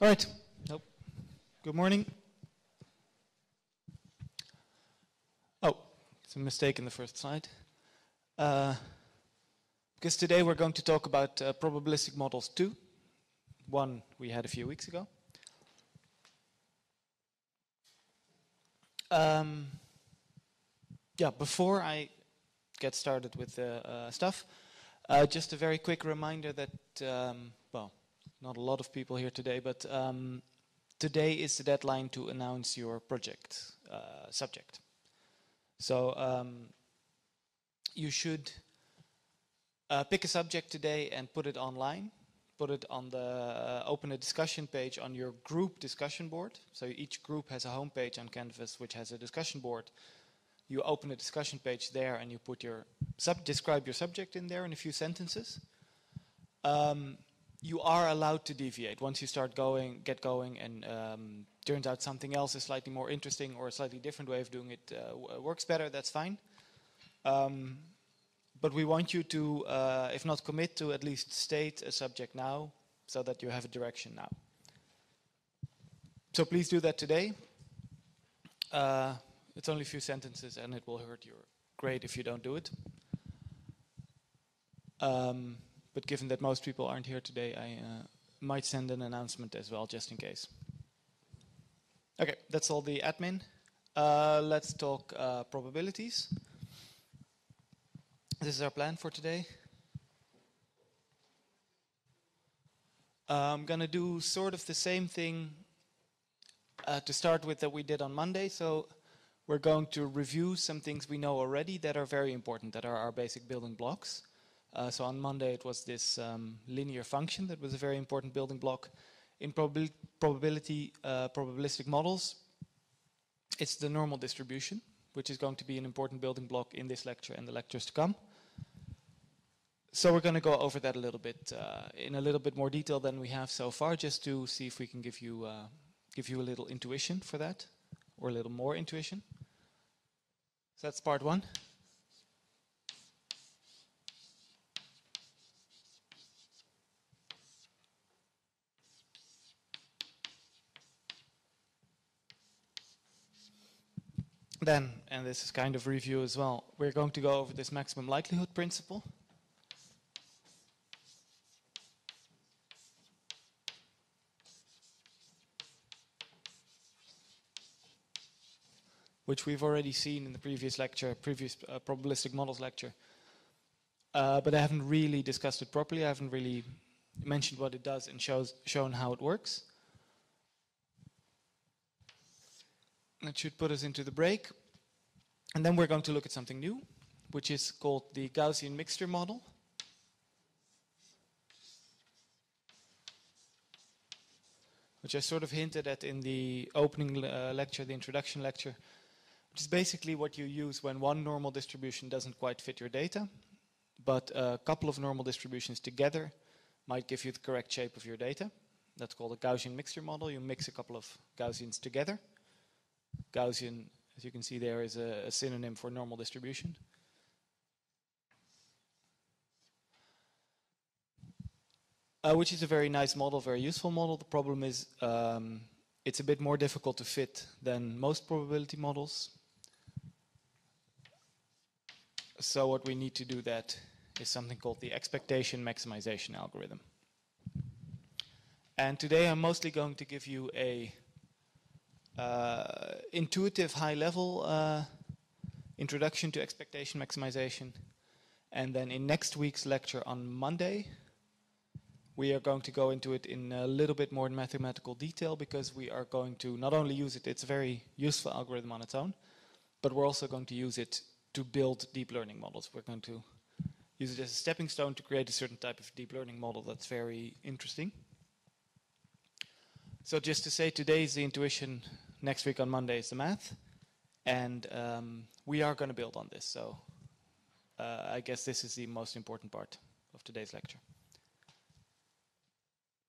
All right. Nope. Good morning. Oh, it's a mistake in the first slide. Because today we're going to talk about probabilistic models 2. One we had a few weeks ago. Yeah, before I get started with the stuff, just a very quick reminder that, well, not a lot of people here today, but today is the deadline to announce your project subject. So you should pick a subject today and put it online. Put it on the open a discussion page on your group discussion board. So each group has a home page on Canvas which has a discussion board. You open a discussion page there and you put your describe your subject in there in a few sentences. You are allowed to deviate once you start get going, and turns out something else is slightly more interesting or a slightly different way of doing it works better. That's fine. But we want you to, if not commit to, at least state a subject now so that you have a direction now. So please do that today. It's only a few sentences and it will hurt your grade if you don't do it. But given that most people aren't here today, I might send an announcement as well, just in case. Okay, that's all the admin. Let's talk probabilities. This is our plan for today. I'm going to do sort of the same thing to start with that we did on Monday. So we're going to review some things we know already that are very important, that are our basic building blocks. So on Monday it was this linear function that was a very important building block. In probabilistic models, it's the normal distribution, which is going to be an important building block in this lecture and the lectures to come. So we're going to go over that a little bit in a little bit more detail than we have so far, just to see if we can give you a little intuition for that, or a little more intuition. So that's part one. Then, and this is kind of review as well, we're going to go over this maximum likelihood principle. Which we've already seen in the previous lecture, probabilistic models lecture. But I haven't really discussed it properly. I haven't really mentioned what it does and shown how it works. That should put us into the break. And then we're going to look at something new, which is called the Gaussian mixture model. Which I sort of hinted at in the opening lecture, the introduction lecture. Which is basically what you use when one normal distribution doesn't quite fit your data. But a couple of normal distributions together might give you the correct shape of your data. That's called a Gaussian mixture model. You mix a couple of Gaussians together. Gaussian, as you can see there, is a synonym for normal distribution. Which is a very nice model, very useful model. The problem is it's a bit more difficult to fit than most probability models. So what we need to do that is something called the expectation maximization algorithm. And today I'm mostly going to give you a intuitive high-level introduction to expectation maximization, and then in next week's lecture on Monday we are going to go into it in a little bit more mathematical detail, because we are going to not only use it, it's a very useful algorithm on its own, but we're also going to use it to build deep learning models. We're going to use it as a stepping stone to create a certain type of deep learning model that's very interesting. So just to say, today is the intuition. Next week on Monday is the math, and we are going to build on this, so I guess this is the most important part of today's lecture.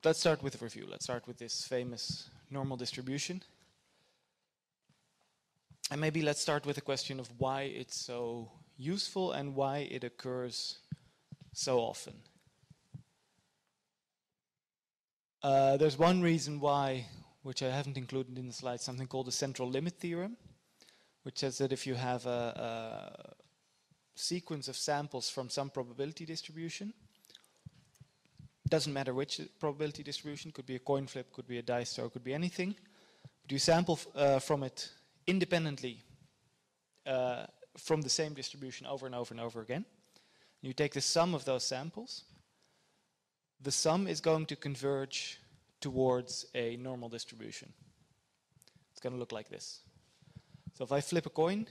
Let's start with a review. Let's start with this famous normal distribution, and maybe let's start with the question of why it's so useful and why it occurs so often. There's one reason why, which I haven't included in the slide, something called the central limit theorem, which says that if you have a sequence of samples from some probability distribution, doesn't matter which probability distribution, could be a coin flip, could be a dice throw, could be anything, but you sample from it independently from the same distribution over and over and over again. You take the sum of those samples. The sum is going to converge towards a normal distribution. It's going to look like this. So if I flip a coin,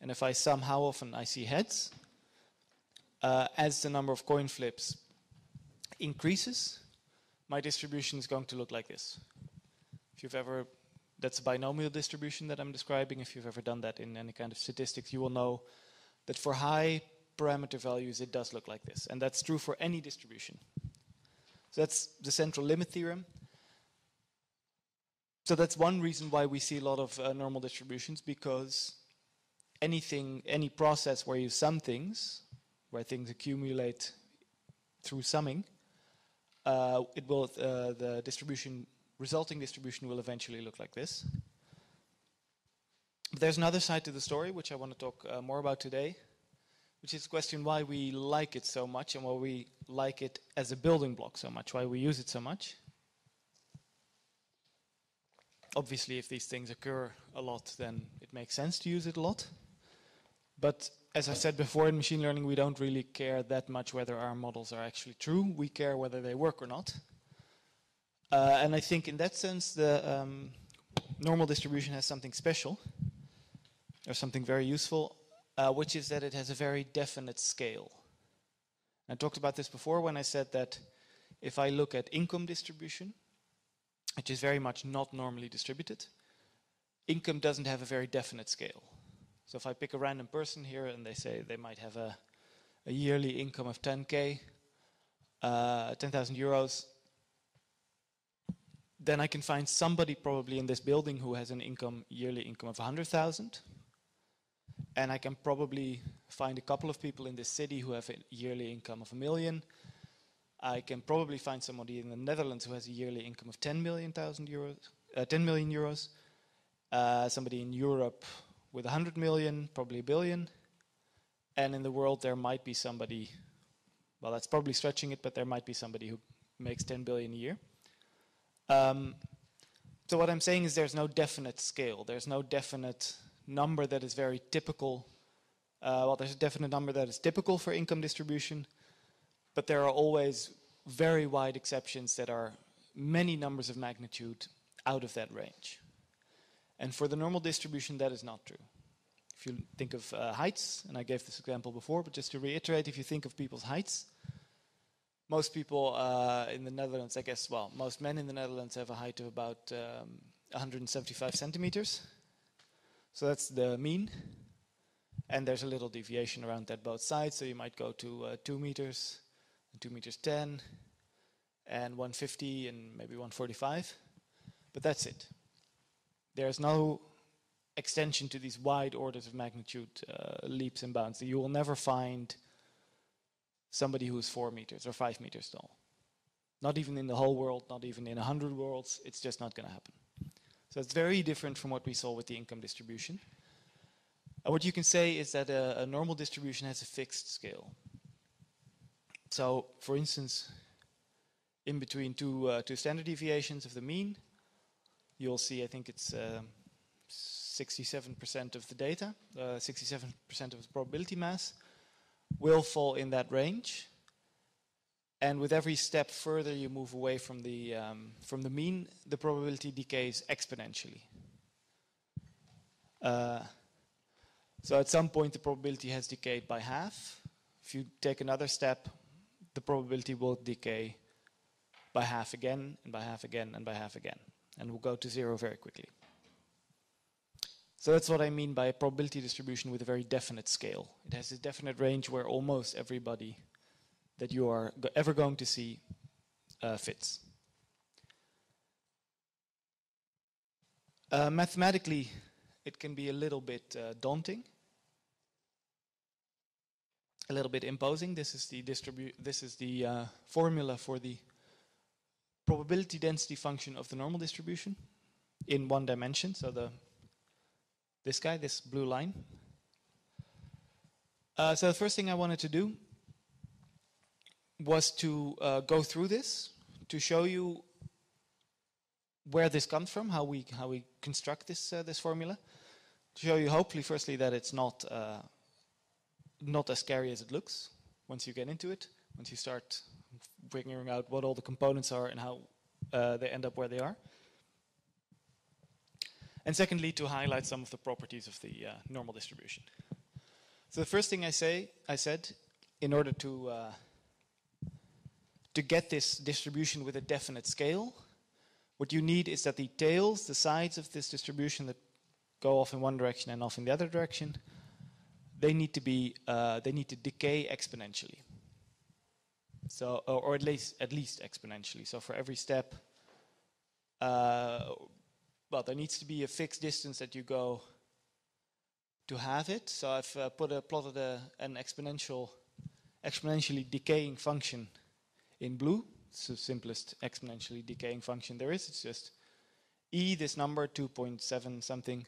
and if I sum how often I see heads, as the number of coin flips increases, my distribution is going to look like this. If you've ever, that's a binomial distribution that I'm describing. If you've ever done that in any kind of statistics, you will know that for high parameter values, it does look like this. And that's true for any distribution. So that's the central limit theorem. So that's one reason why we see a lot of normal distributions, because anything, any process where you sum things, where things accumulate through summing, it will the distribution, resulting distribution will eventually look like this. But there's another side to the story, which I want to talk more about today, which is the question why we like it so much and why we like it as a building block so much, why we use it so much. Obviously, if these things occur a lot, then it makes sense to use it a lot. But as I said before, in machine learning, we don't really care that much whether our models are actually true. We care whether they work or not. And I think in that sense, the normal distribution has something special or something very useful, which is that it has a very definite scale. I talked about this before when I said that if I look at income distribution, which is very much not normally distributed, income doesn't have a very definite scale. So if I pick a random person here and they say they might have a yearly income of 10K, 10,000 euros, then I can find somebody probably in this building who has an income, yearly income of 100,000. And I can probably find a couple of people in this city who have a yearly income of 1 million. I can probably find somebody in the Netherlands who has a yearly income of 10 million euros. 10 million euros. Somebody in Europe with 100 million, probably a billion. And in the world, there might be somebody, well, that's probably stretching it, but there might be somebody who makes 10 billion a year. So what I'm saying is there's no definite scale. There's no definite number that is very typical. Well, there's a definite number that is typical for income distribution, but there are always very wide exceptions that are many numbers of magnitude out of that range. And for the normal distribution, that is not true. If you think of heights, and I gave this example before, but just to reiterate, if you think of people's heights, most people in the Netherlands, I guess, well, most men in the Netherlands have a height of about 175 centimeters. So that's the mean. And there's a little deviation around that both sides. So you might go to 2 meters, and 2 meters 10, and 150, and maybe 145. But that's it. There's no extension to these wide orders of magnitude leaps and bounds. You will never find somebody who is 4 meters or 5 meters tall. Not even in the whole world, not even in 100 worlds. It's just not going to happen. So it's very different from what we saw with the income distribution. What you can say is that a normal distribution has a fixed scale. So, for instance, in between two standard deviations of the mean, you'll see, I think it's 67% of the data, 67% of the probability mass will fall in that range. And with every step further you move away from the mean, the probability decays exponentially. So at some point the probability has decayed by half. If you take another step, the probability will decay by half again, and by half again, and by half again. And will go to zero very quickly. So that's what I mean by a probability distribution with a very definite scale. It has a definite range where almost everybody that you are ever going to see fits. Mathematically, it can be a little bit daunting, a little bit imposing. This is the formula for the probability density function of the normal distribution in one dimension, so this guy, this blue line. So the first thing I wanted to do was to go through this to show you where this comes from, how we construct this this formula, to show you hopefully firstly that it's not not as scary as it looks once you get into it, once you start figuring out what all the components are and how they end up where they are. And secondly, to highlight some of the properties of the normal distribution. So the first thing I said, in order to get this distribution with a definite scale, what you need is that the tails, the sides of this distribution that go off in one direction and off in the other direction, they need to decay exponentially. So, or at least exponentially. So for every step, well, there needs to be a fixed distance that you go to have it. So I've plotted an exponentially decaying function in blue. It's the simplest exponentially decaying function there is. It's just e, this number, 2.7 something,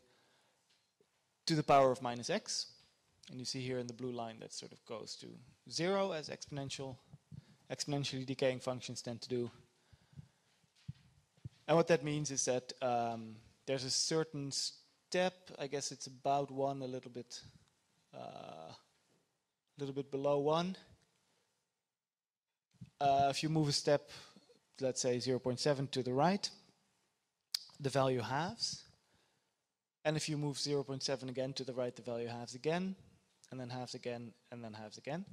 to the power of -x. And you see here in the blue line that sort of goes to 0, as exponentially decaying functions tend to do. And what that means is that there's a certain step, I guess it's about 1, a little bit below 1. If you move a step, let's say 0.7 to the right, the value halves. And if you move 0.7 again to the right, the value halves again, and then halves again, and then halves again.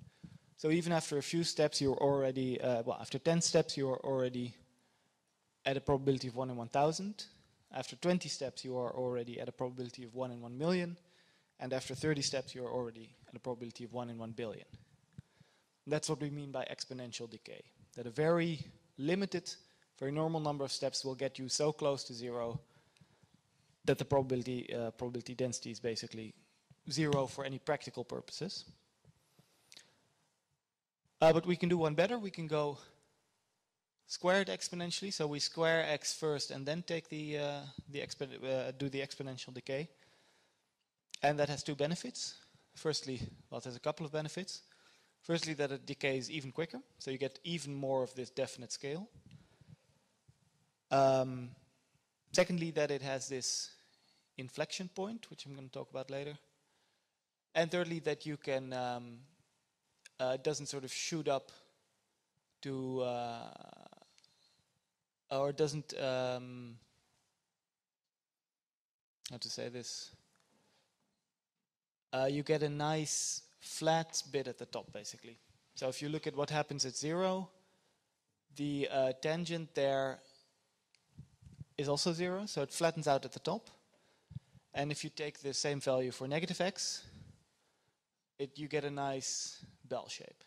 So even after a few steps, you're already, well, after 10 steps, you're already at a probability of 1 in 1,000. After 20 steps, you are already at a probability of 1 in 1 million. And after 30 steps, you're already at a probability of 1 in 1 billion. And that's what we mean by exponential decay. That a very limited, very normal number of steps will get you so close to 0 that the probability density is basically 0 for any practical purposes. But we can do one better. We can go square it exponentially, so we square x first and then take do the exponential decay. And that has two benefits. Firstly, well, there's a couple of benefits. Firstly, that it decays even quicker, so you get even more of this definite scale. Secondly, that it has this inflection point, which I'm going to talk about later. And thirdly, that you can, it doesn't sort of shoot up to, or doesn't, how to say this, you get a nice flat bit at the top, basically. So if you look at what happens at 0, the tangent there is also 0, so it flattens out at the top. And if you take the same value for -x, you get a nice bell shape,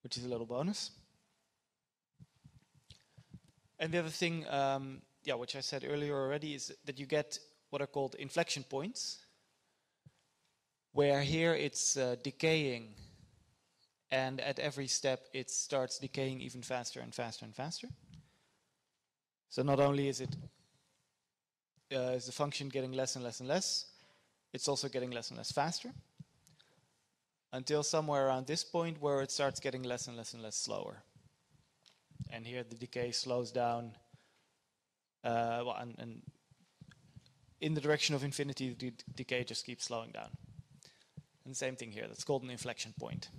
which is a little bonus. And the other thing, which I said earlier already, is that you get what are called inflection points, where here it's decaying, and at every step it starts decaying even faster and faster and faster. So not only is it is the function getting less and less and less, it's also getting less and less faster, until somewhere around this point where it starts getting less and less and less slower. And here the decay slows down and in the direction of infinity, the decay just keeps slowing down. And the same thing here, that's called an inflection point.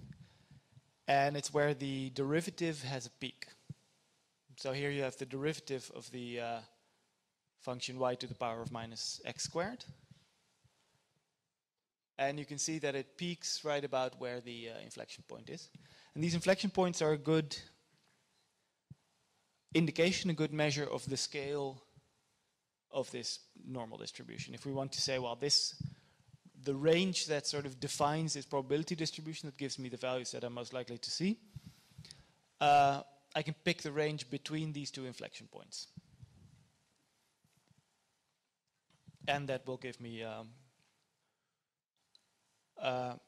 And it's where the derivative has a peak. So here you have the derivative of the function y to the power of -x². And you can see that it peaks right about where the inflection point is. And these inflection points are a good indication, a good measure of the scale of this normal distribution. If we want to say, well, the range that sort of defines this probability distribution that gives me the values that I'm most likely to see, I can pick the range between these two inflection points. And that will give me,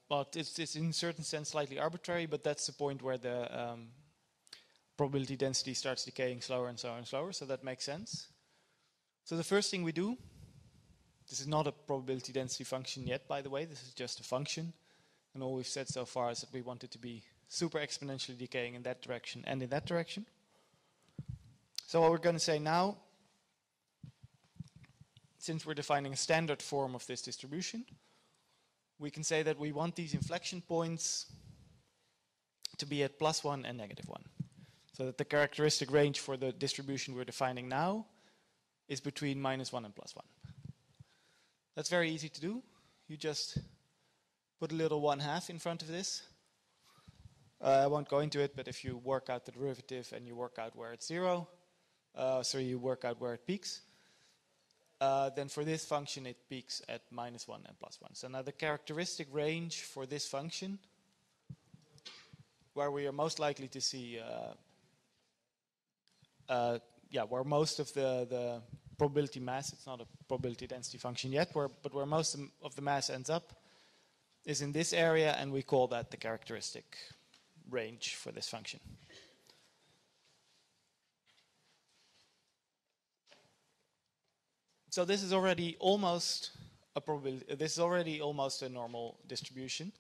well, it's in a certain sense slightly arbitrary, but that's the point where the probability density starts decaying slower and slower and slower, so that makes sense. So the first thing we do, this is not a probability density function yet, by the way, this is just a function, and all we've said so far is that we want it to be super exponentially decaying in that direction and in that direction. So what we're going to say now, since we're defining a standard form of this distribution, we can say that we want these inflection points to be at +1 and -1, so that the characteristic range for the distribution we're defining now is between -1 and +1. That's very easy to do. You just put a little 1/2 in front of this. I won't go into it, but if you work out the derivative and you work out where it's 0, so you work out where it peaks, then for this function it peaks at -1 and +1. So now the characteristic range for this function, where we are most likely to see, where most of the probability mass, it's not a probability density function yet, but where most of the mass ends up, is in this area, and we call that the characteristic range for this function. So this is already almost a probability. This is already almost a normal distribution,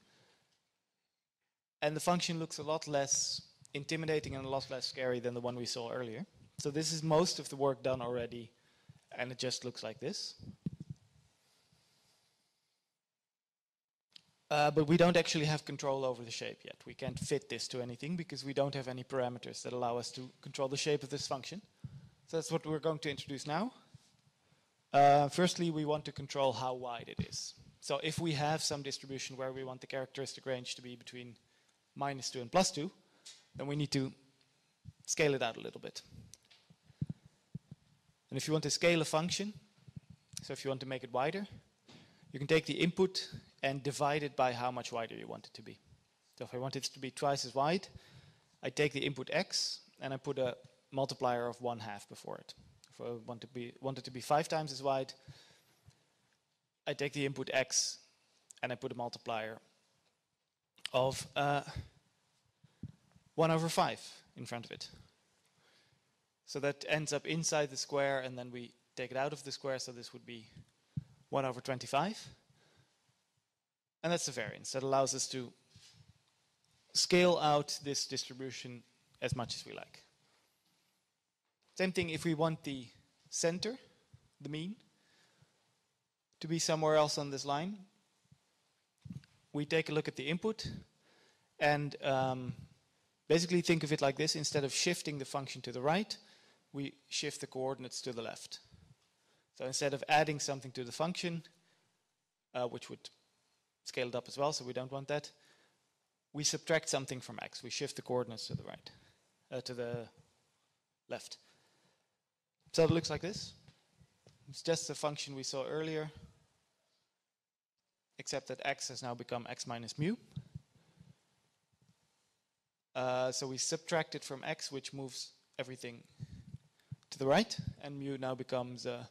and the function looks a lot less intimidating and a lot less scary than the one we saw earlier. So this is most of the work done already, and it just looks like this. But we don't actually have control over the shape yet. We can't fit this to anything because we don't have any parameters that allow us to control the shape of this function. So that's what we're going to introduce now. Firstly, we want to control how wide it is. So if we have some distribution where we want the characteristic range to be between -2 and +2, then we need to scale it out a little bit. And if you want to scale a function, so if you want to make it wider, you can take the input and divide it by how much wider you want it to be. So if I want it to be twice as wide, I take the input x and I put a multiplier of 1/2 before it. If I want it to be 5 times as wide, I take the input x and I put a multiplier of 1/5 in front of it. So that ends up inside the square, and then we take it out of the square, so this would be 1/25. And that's the variance that allows us to scale out this distribution as much as we like. Same thing if we want the center, the mean, to be somewhere else on this line. We take a look at the input and basically think of it like this. Instead of shifting the function to the right, we shift the coordinates to the left. So instead of adding something to the function, which would scale it up as well, so we don't want that, we subtract something from x. We shift the coordinates to the right, to the left. So it looks like this. It's just the function we saw earlier, except that x has now become x - mu. So we subtract it from x, which moves everything to the right, and mu now becomes, I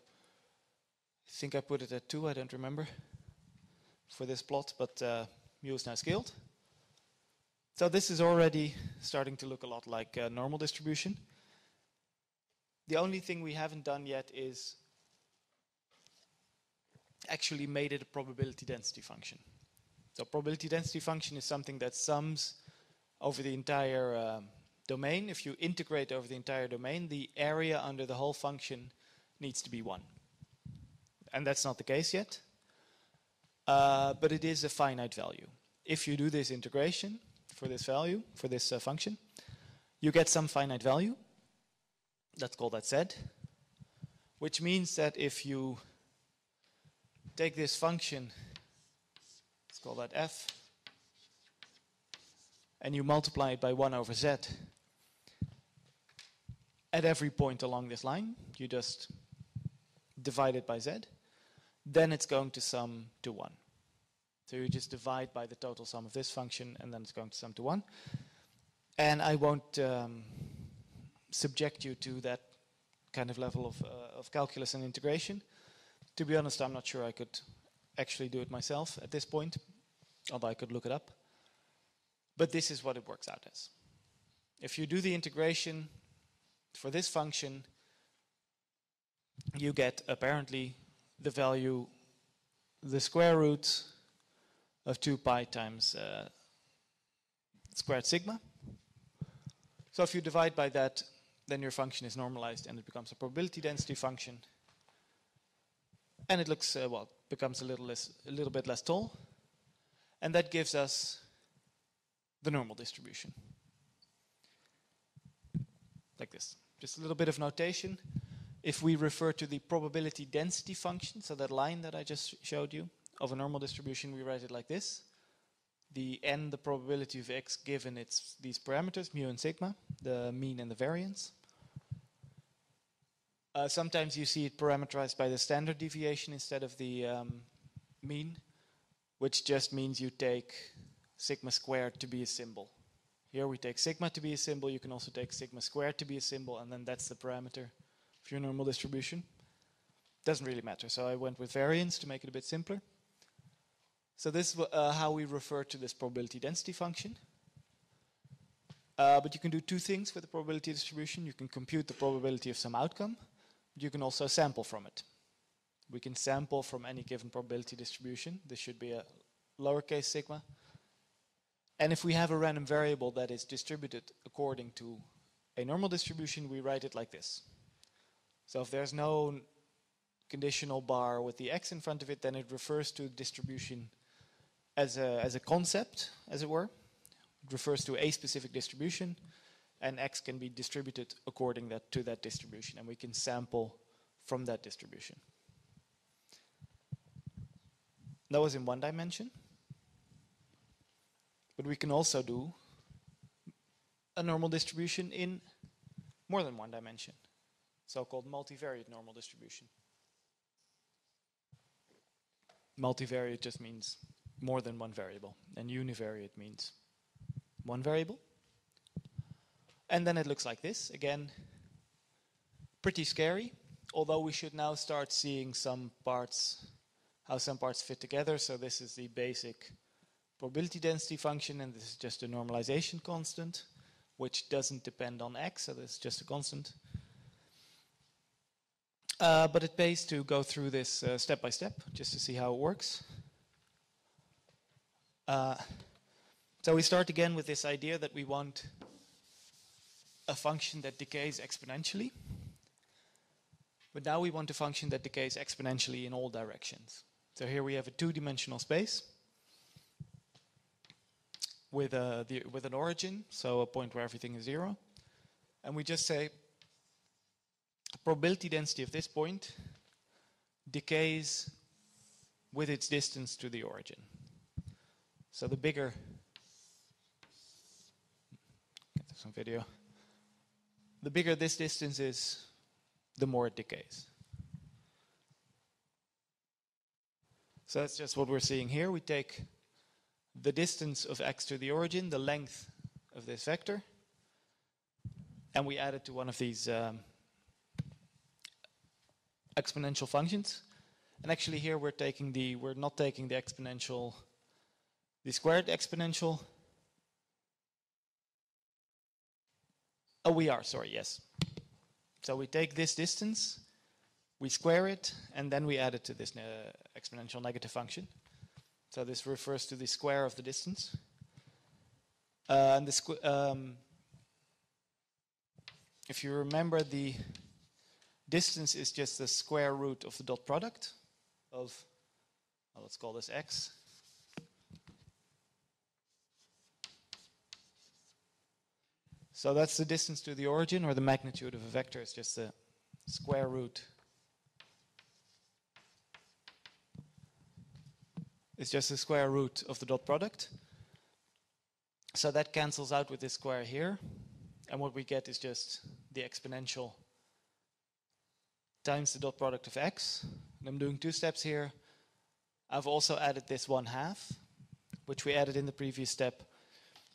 think I put it at 2, I don't remember, for this plot, but mu is now scaled. So this is already starting to look a lot like a normal distribution. The only thing we haven't done yet is actually made it a probability density function. So probability density function is something that sums over the entire domain. If you integrate over the entire domain, the area under the whole function needs to be 1. And that's not the case yet. But it is a finite value. If you do this integration for this value, for this function, you get some finite value. Let's call that Z, which means that if you take this function, let's call that f, and you multiply it by 1/z at every point along this line, you just divide it by z, then it's going to sum to 1. So you just divide by the total sum of this function, and then it's going to sum to 1. And I won't subject you to that kind of level of calculus and integration. To be honest, I'm not sure I could actually do it myself at this point, although I could look it up. But this is what it works out as. if you do the integration for this function, you get apparently the value, the square root of 2 pi times squared sigma. So if you divide by that, then your function is normalized and it becomes a probability density function. And it looks, well, becomes a little bit less tall. And that gives us the normal distribution. Like this. Just a little bit of notation. If we refer to the probability density function, so that line that I just showed you, of a normal distribution, we write it like this. The n, the probability of x given its these parameters, mu and sigma, the mean and the variance. Sometimes you see it parameterized by the standard deviation instead of the mean, which just means you take sigma squared to be a symbol. Here we take sigma to be a symbol, you can also take sigma squared to be a symbol, and then that's the parameter of your normal distribution. Doesn't really matter, so I went with variance to make it a bit simpler. So this is how we refer to this probability density function. But you can do two things with the probability distribution. You can compute the probability of some outcome, but you can also sample from it. We can sample from any given probability distribution. This should be a lowercase sigma. And if we have a random variable that is distributed according to a normal distribution, we write it like this. So if there's no conditional bar with the x in front of it, then it refers to distribution as a concept, as it were. It refers to a specific distribution, and x can be distributed according to that distribution, and we can sample from that distribution. That was in one dimension, but we can also do a normal distribution in more than one dimension, so-called multivariate normal distribution. Multivariate just means more than one variable, and univariate means one variable. And then it looks like this. Again, pretty scary, although we should now start seeing some parts, how some parts fit together. So this is the basic probability density function, and this is just a normalization constant, which doesn't depend on x, so this is just a constant. But it pays to go through this step by step, just to see how it works. So we start again with this idea that we want a function that decays exponentially. But now we want a function that decays exponentially in all directions. So here we have a two-dimensional space with an origin, so a point where everything is zero. And we just say, the probability density of this point decays with its distance to the origin. So the bigger, get some video. The bigger this distance is, the more it decays. So that's just what we're seeing here. We take the distance of x to the origin, the length of this vector, and we add it to one of these exponential functions. And actually here we're taking the we're not taking the squared exponential. Oh, we are, sorry, yes. So we take this distance, we square it, and then we add it to this exponential negative function. So this refers to the square of the distance. And if you remember, the distance is just the square root of the dot product of, well, let's call this x. So that's the distance to the origin, or the magnitude of a vector is just the square root. It's just the square root of the dot product. So that cancels out with this square here. And what we get is just the exponential times the dot product of x. And I'm doing two steps here. I've also added this 1/2, which we added in the previous step.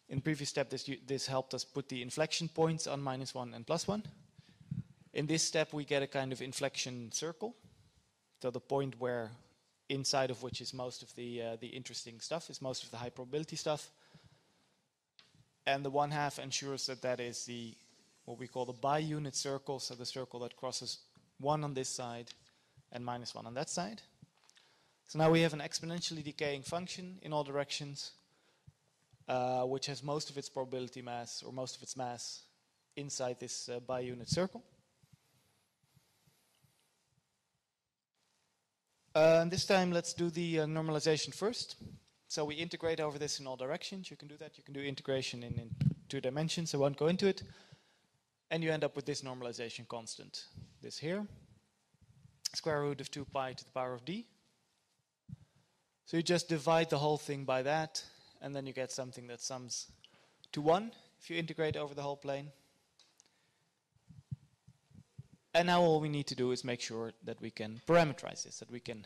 In the previous step, this helped us put the inflection points on -1 and +1. In this step, we get a kind of inflection circle. So the point where, inside of which is most of the interesting stuff, is most of the high probability stuff. And the 1/2 ensures that that is the what we call the bi-unit circle, so the circle that crosses 1 on this side and -1 on that side. So now we have an exponentially decaying function in all directions, which has most of its probability mass, or most of its mass, inside this bi-unit circle. And this time let's do the normalization first. So we integrate over this in all directions. You can do that. You can do integration in 2 dimensions. I won't go into it. And you end up with this normalization constant. This here. Square root of 2π⁵. So you just divide the whole thing by that, and then you get something that sums to 1 if you integrate over the whole plane. And now all we need to do is make sure that we can parameterize this, that we can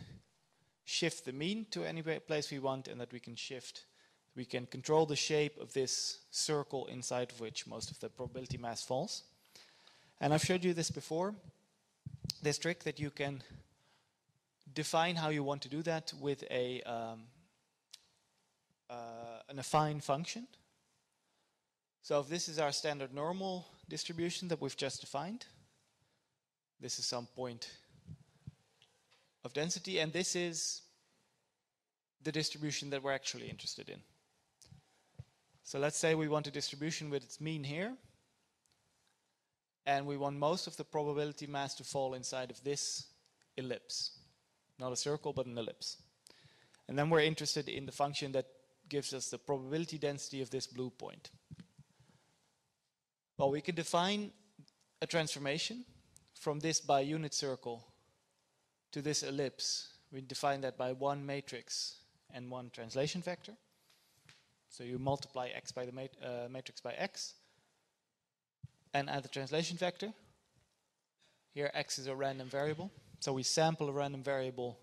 shift the mean to any place we want, and that we can control the shape of this circle inside of which most of the probability mass falls. And I've showed you this before, this trick that you can define how you want to do that with a an affine function. So if this is our standard normal distribution that we've just defined, this is some point of density, and this is the distribution that we're actually interested in. So let's say we want a distribution with its mean here, and we want most of the probability mass to fall inside of this ellipse. Not a circle, but an ellipse. And then we're interested in the function that gives us the probability density of this blue point. Well, we can define a transformation from this bi-unit circle to this ellipse. We define that by 1 matrix and 1 translation vector. So you multiply x by the matrix by x and add the translation vector. Here x is a random variable. So we sample a random variable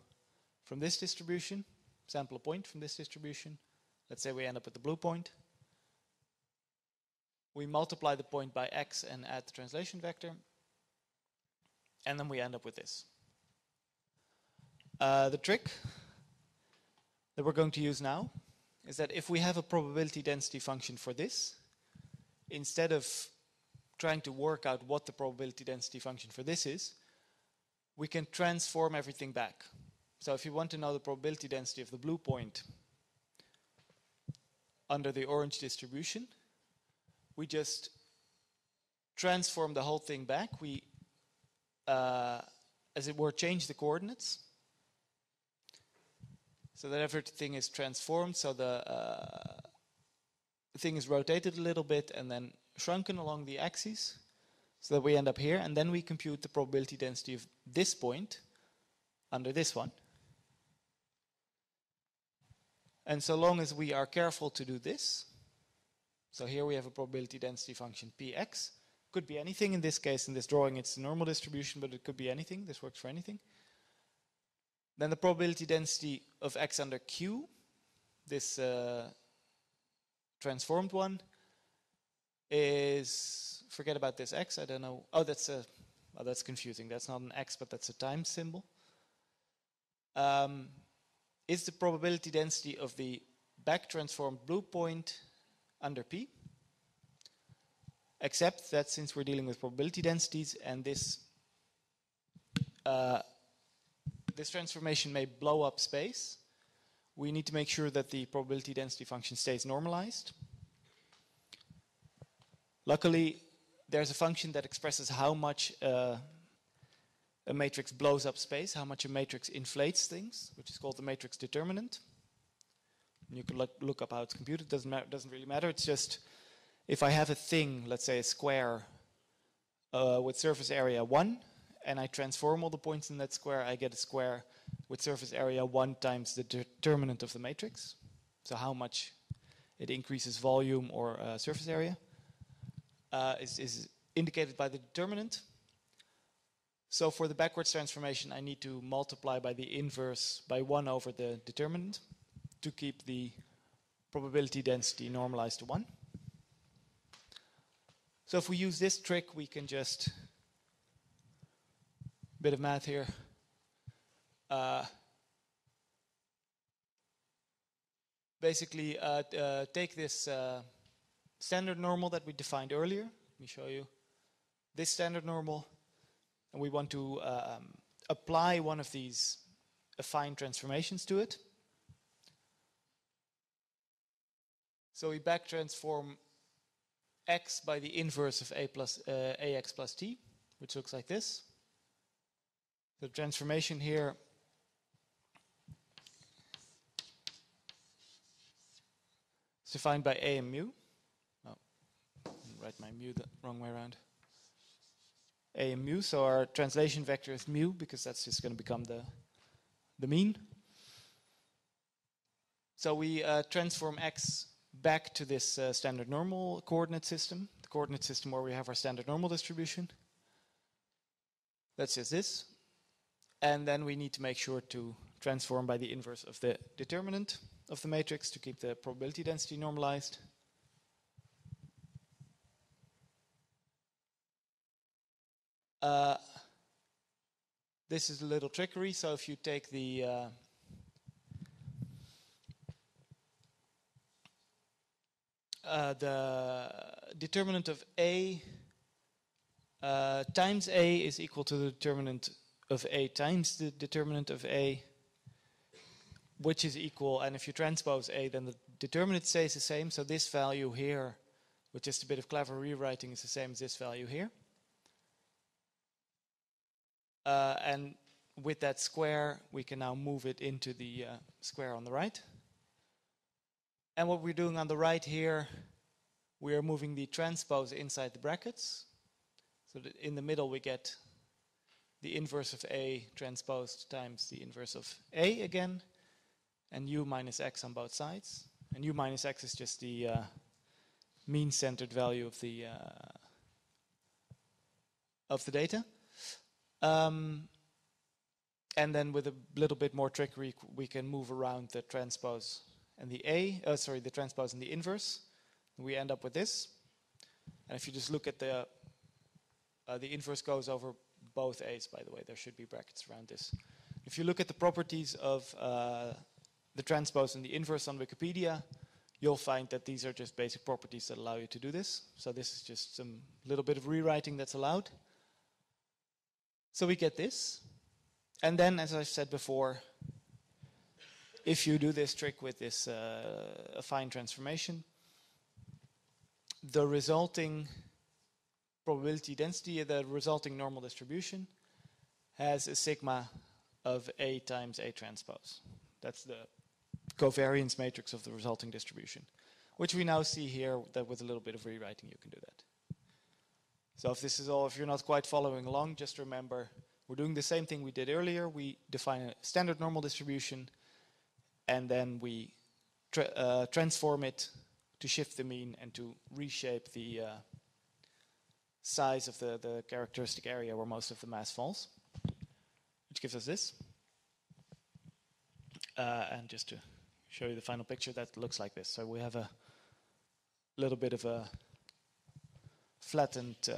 from this distribution, sample a point from this distribution. Let's say we end up with the blue point. We multiply the point by x and add the translation vector. And then we end up with this. The trick that we're going to use now is that if we have a probability density function for this, instead of trying to work out what the probability density function for this is, we can transform everything back. So if you want to know the probability density of the blue point under the orange distribution, we just transform the whole thing back. We, as it were, change the coordinates so that everything is transformed, so the thing is rotated a little bit and then shrunken along the axes, so that we end up here, and then we compute the probability density of this point under this one. And so long as we are careful to do this, so here we have a probability density function px, could be anything in this case, in this drawing it's a normal distribution, but it could be anything, this works for anything. Then the probability density of x under q, this transformed one, is, forget about this x, I don't know, oh that's a, well, that's confusing, that's not an x but that's a times symbol, is the probability density of the back transformed blue point under p, except that since we're dealing with probability densities and this this transformation may blow up space, we need to make sure that the probability density function stays normalized. Luckily, there's a function that expresses how much a matrix blows up space, how much a matrix inflates things, which is called the matrix determinant. And you can look up how it's computed, doesn't really matter. It's just if I have a thing, let's say a square with surface area 1, and I transform all the points in that square, I get a square with surface area 1 times the determinant of the matrix. So how much it increases volume or surface area. Is indicated by the determinant. So for the backwards transformation, I need to multiply by the inverse by 1 over the determinant to keep the probability density normalized to 1. So if we use this trick, we can just, a bit of math here, basically take this standard normal that we defined earlier. Let me show you this standard normal, and we want to apply one of these affine transformations to it. So we back transform x by the inverse of ax plus t, which looks like this. The transformation here is defined by a and mu. Oh, I write my mu the wrong way around. A and mu, so our translation vector is mu, because that's just going to become the mean. So we transform x back to this standard normal coordinate system, the coordinate system where we have our standard normal distribution. That's just this. And then we need to make sure to transform by the inverse of the determinant of the matrix to keep the probability density normalized. This is a little trickery, so if you take the the determinant of A times A is equal to the determinant of A times the determinant of A, which is equal, and if you transpose A, then the determinant stays the same, so this value here, with just a bit of clever rewriting, is the same as this value here. And with that square, we can now move it into the square on the right. And what we're doing on the right here, we are moving the transpose inside the brackets. So that in the middle we get the inverse of A transposed times the inverse of A again, and u minus x on both sides. And u minus x is just the mean-centered value of the data. And then with a little bit more trickery, we can move around the transpose and the the transpose and the inverse, and we end up with this. And if you just look at the inverse goes over both A's, by the way, there should be brackets around this. If you look at the properties of the transpose and the inverse on Wikipedia, you'll find that these are just basic properties that allow you to do this. So this is just some little bit of rewriting that's allowed. So we get this, and then, as I said before, if you do this trick with this affine transformation, the resulting probability density, the resulting normal distribution, has a sigma of A times A transpose. That's the covariance matrix of the resulting distribution, which we now see here that with a little bit of rewriting you can do that. So if this is all, if you're not quite following along, just remember we're doing the same thing we did earlier. We define a standard normal distribution, and then we transform it to shift the mean and to reshape the size of the characteristic area where most of the mass falls, which gives us this. And just to show you the final picture, that looks like this. So we have a little bit of a flattened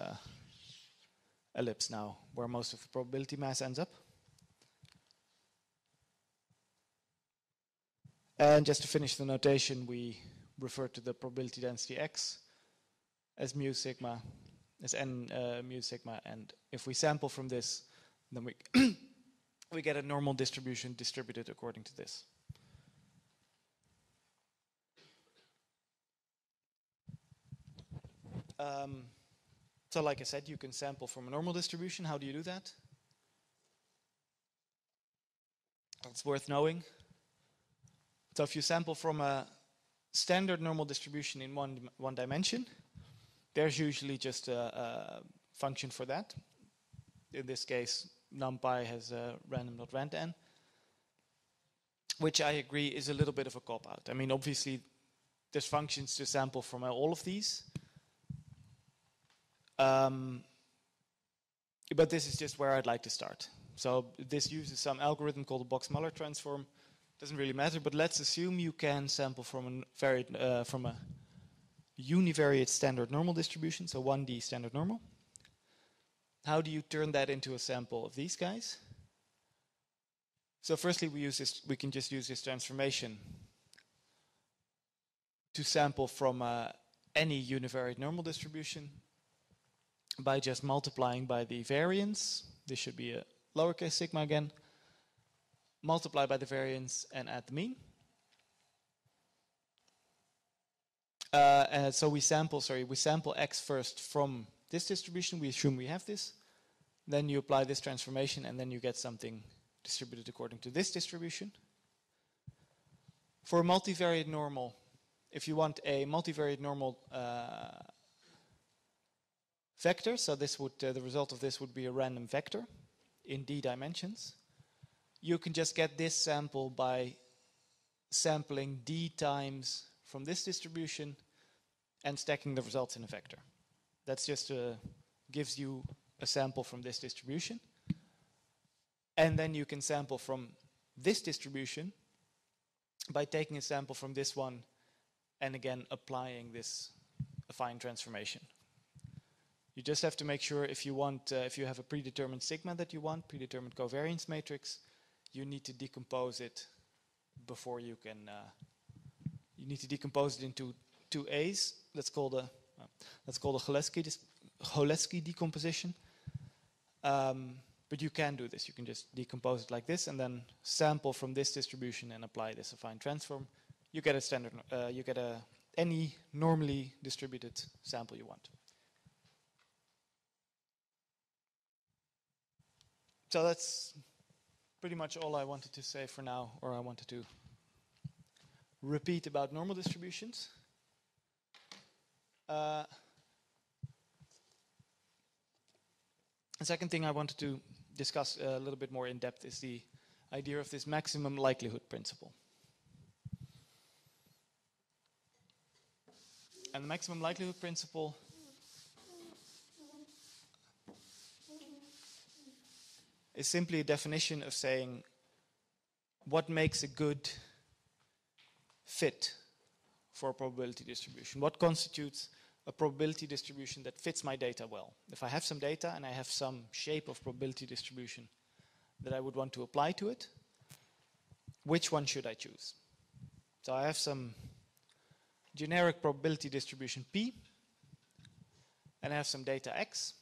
ellipse now, where most of the probability mass ends up. And just to finish the notation, we refer to the probability density x as mu sigma, as n mu sigma, and if we sample from this, then we we get a normal distribution distributed according to this. So like I said, you can sample from a normal distribution. How do you do that? It's worth knowing. So if you sample from a standard normal distribution in one dimension, there's usually just a function for that. In this case, NumPy has a random.randn, which I agree is a little bit of a cop-out. I mean, obviously, there's functions to sample from all of these. But this is just where I'd like to start. So this uses some algorithm called the Box-Muller transform. Doesn't really matter, but let's assume you can sample from a univariate standard normal distribution, so 1D standard normal. How do you turn that into a sample of these guys? So firstly, we can just use this transformation to sample from any univariate normal distribution by just multiplying by the variance. This should be a lowercase sigma again. Multiply by the variance and add the mean. So we sample x first from this distribution. We assume we have this. Then you apply this transformation, and then you get something distributed according to this distribution. For a multivariate normal, if you want a multivariate normal vector, so this would the result of this would be a random vector in d dimensions. You can just get this sample by sampling d times from this distribution and stacking the results in a vector. That's just gives you a sample from this distribution. And then you can sample from this distribution by taking a sample from this one and again applying this affine transformation. You just have to make sure if you want, if you have a predetermined sigma that you want, predetermined covariance matrix, you need to decompose it before you can. You need to decompose it into two A's. That's called a Cholesky decomposition. But you can do this. You can just decompose it like this, and then sample from this distribution and apply this affine transform. You get a standard. You get any normally distributed sample you want. So that's pretty much all I wanted to say for now, or I wanted to repeat about normal distributions. The second thing I wanted to discuss a little bit more in depth is the idea of this maximum likelihood principle. And the maximum likelihood principle is simply a definition of saying what makes a good fit for a probability distribution. What constitutes a probability distribution that fits my data well? If I have some data and I have some shape of probability distribution that I would want to apply to it, which one should I choose? So I have some generic probability distribution P, and I have some data X.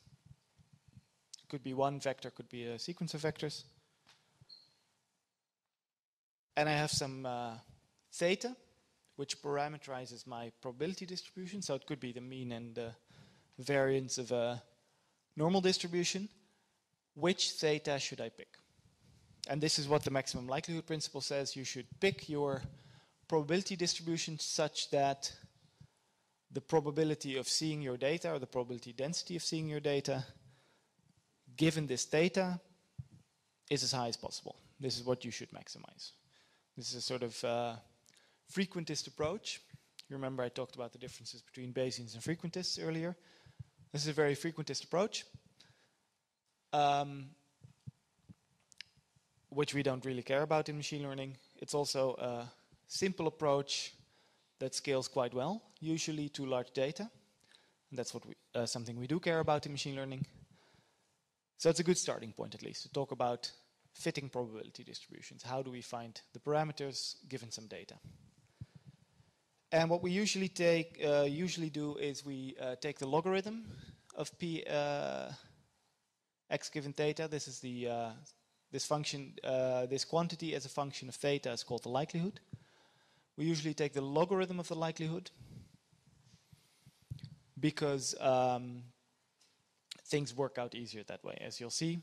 Could be one vector, could be a sequence of vectors. And I have some theta, which parameterizes my probability distribution. So it could be the mean and the variance of a normal distribution. Which theta should I pick? And this is what the maximum likelihood principle says. You should pick your probability distribution such that the probability of seeing your data, or the probability density of seeing your data, given this theta, is as high as possible. This is what you should maximize. This is a sort of frequentist approach. You remember I talked about the differences between Bayesians and frequentists earlier. This is a very frequentist approach, which we don't really care about in machine learning. It's also a simple approach that scales quite well, usually to large data. And that's what something we do care about in machine learning. So it's a good starting point, at least, to talk about fitting probability distributions. How do we find the parameters given some data? And what we usually do is we take the logarithm of p x given theta. This is the this quantity as a function of theta is called the likelihood. We usually take the logarithm of the likelihood because things work out easier that way. As you'll see,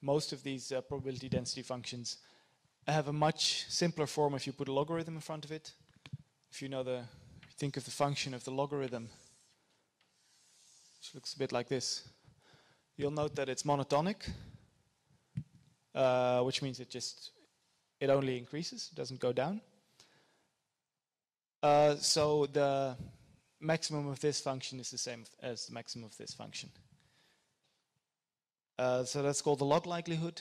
most of these probability density functions have a much simpler form if you put a logarithm in front of it. If you know think of the function of the logarithm, which looks a bit like this, you'll note that it's monotonic, which means it only increases, it doesn't go down. So the maximum of this function is the same as the maximum of this function. So that's called the log likelihood,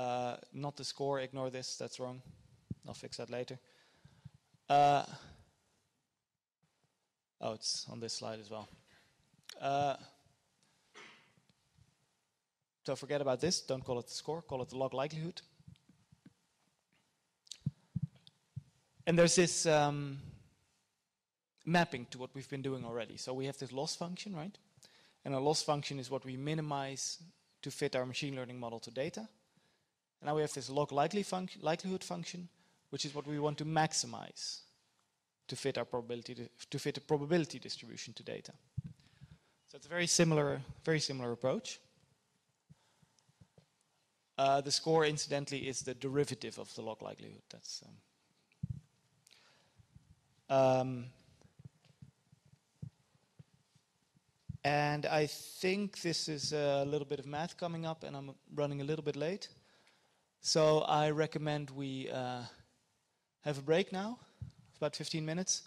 not the score. Ignore this, that's wrong. I'll fix that later. Oh, it's on this slide as well. So forget about this. Don't call it the score. Call it the log likelihood. And there's this mapping to what we've been doing already. So we have this loss function, right? And a loss function is what we minimize to fit our machine learning model to data. And now we have this log likelihood function, which is what we want to maximize to fit our probability to fit a probability distribution to data. So it's a very similar approach. The score, incidentally, is the derivative of the log likelihood. That's and I think this is a little bit of math coming up, and I'm running a little bit late. So I recommend we have a break now, about 15 minutes,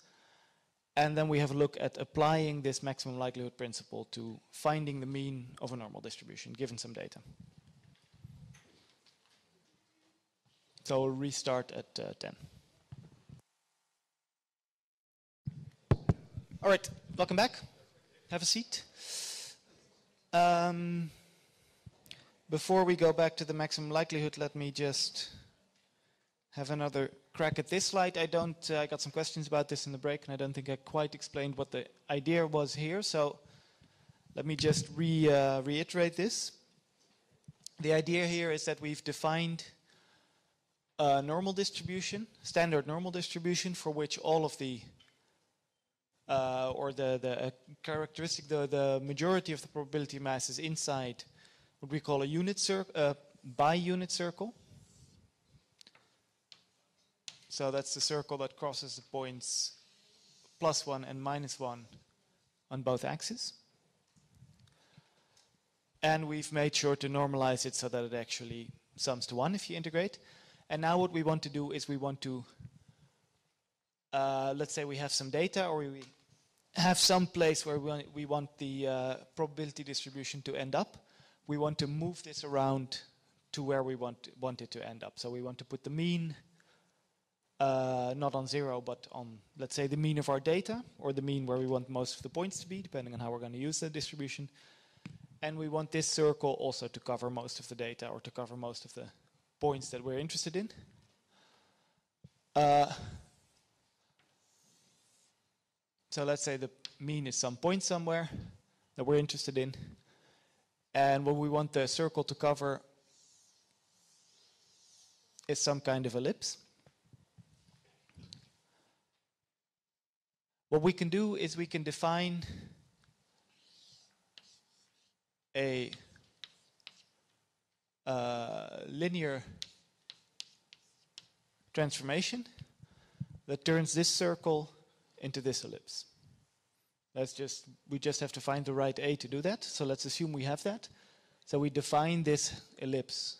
and then we have a look at applying this maximum likelihood principle to finding the mean of a normal distribution, given some data. So we'll restart at 10. All right, welcome back. Have a seat. Before we go back to the maximum likelihood, let me just have another crack at this slide. I got some questions about this in the break, and I don't think I quite explained what the idea was here. So let me just reiterate this. The idea here is that we've defined a normal distribution, standard normal distribution, for which all of the the majority of the probability mass is inside what we call a by-unit circle. So that's the circle that crosses the points +1 and -1 on both axes. And we've made sure to normalize it so that it actually sums to 1 if you integrate. And now what we want to do is we want to, let's say we have some data, or we have some place where we want the probability distribution to end up. We want to move this around to where we want it to end up. So we want to put the mean, not on 0, but on, let's say, the mean of our data, or the mean where we want most of the points to be, depending on how we're going to use the distribution. And we want this circle also to cover most of the data, or to cover most of the points that we're interested in. So let's say the mean is some point somewhere that we're interested in. And what we want the circle to cover is some kind of ellipse. What we can do is we can define a linear transformation that turns this circle into this ellipse. We just have to find the right A to do that. So let's assume we have that. So we define this ellipse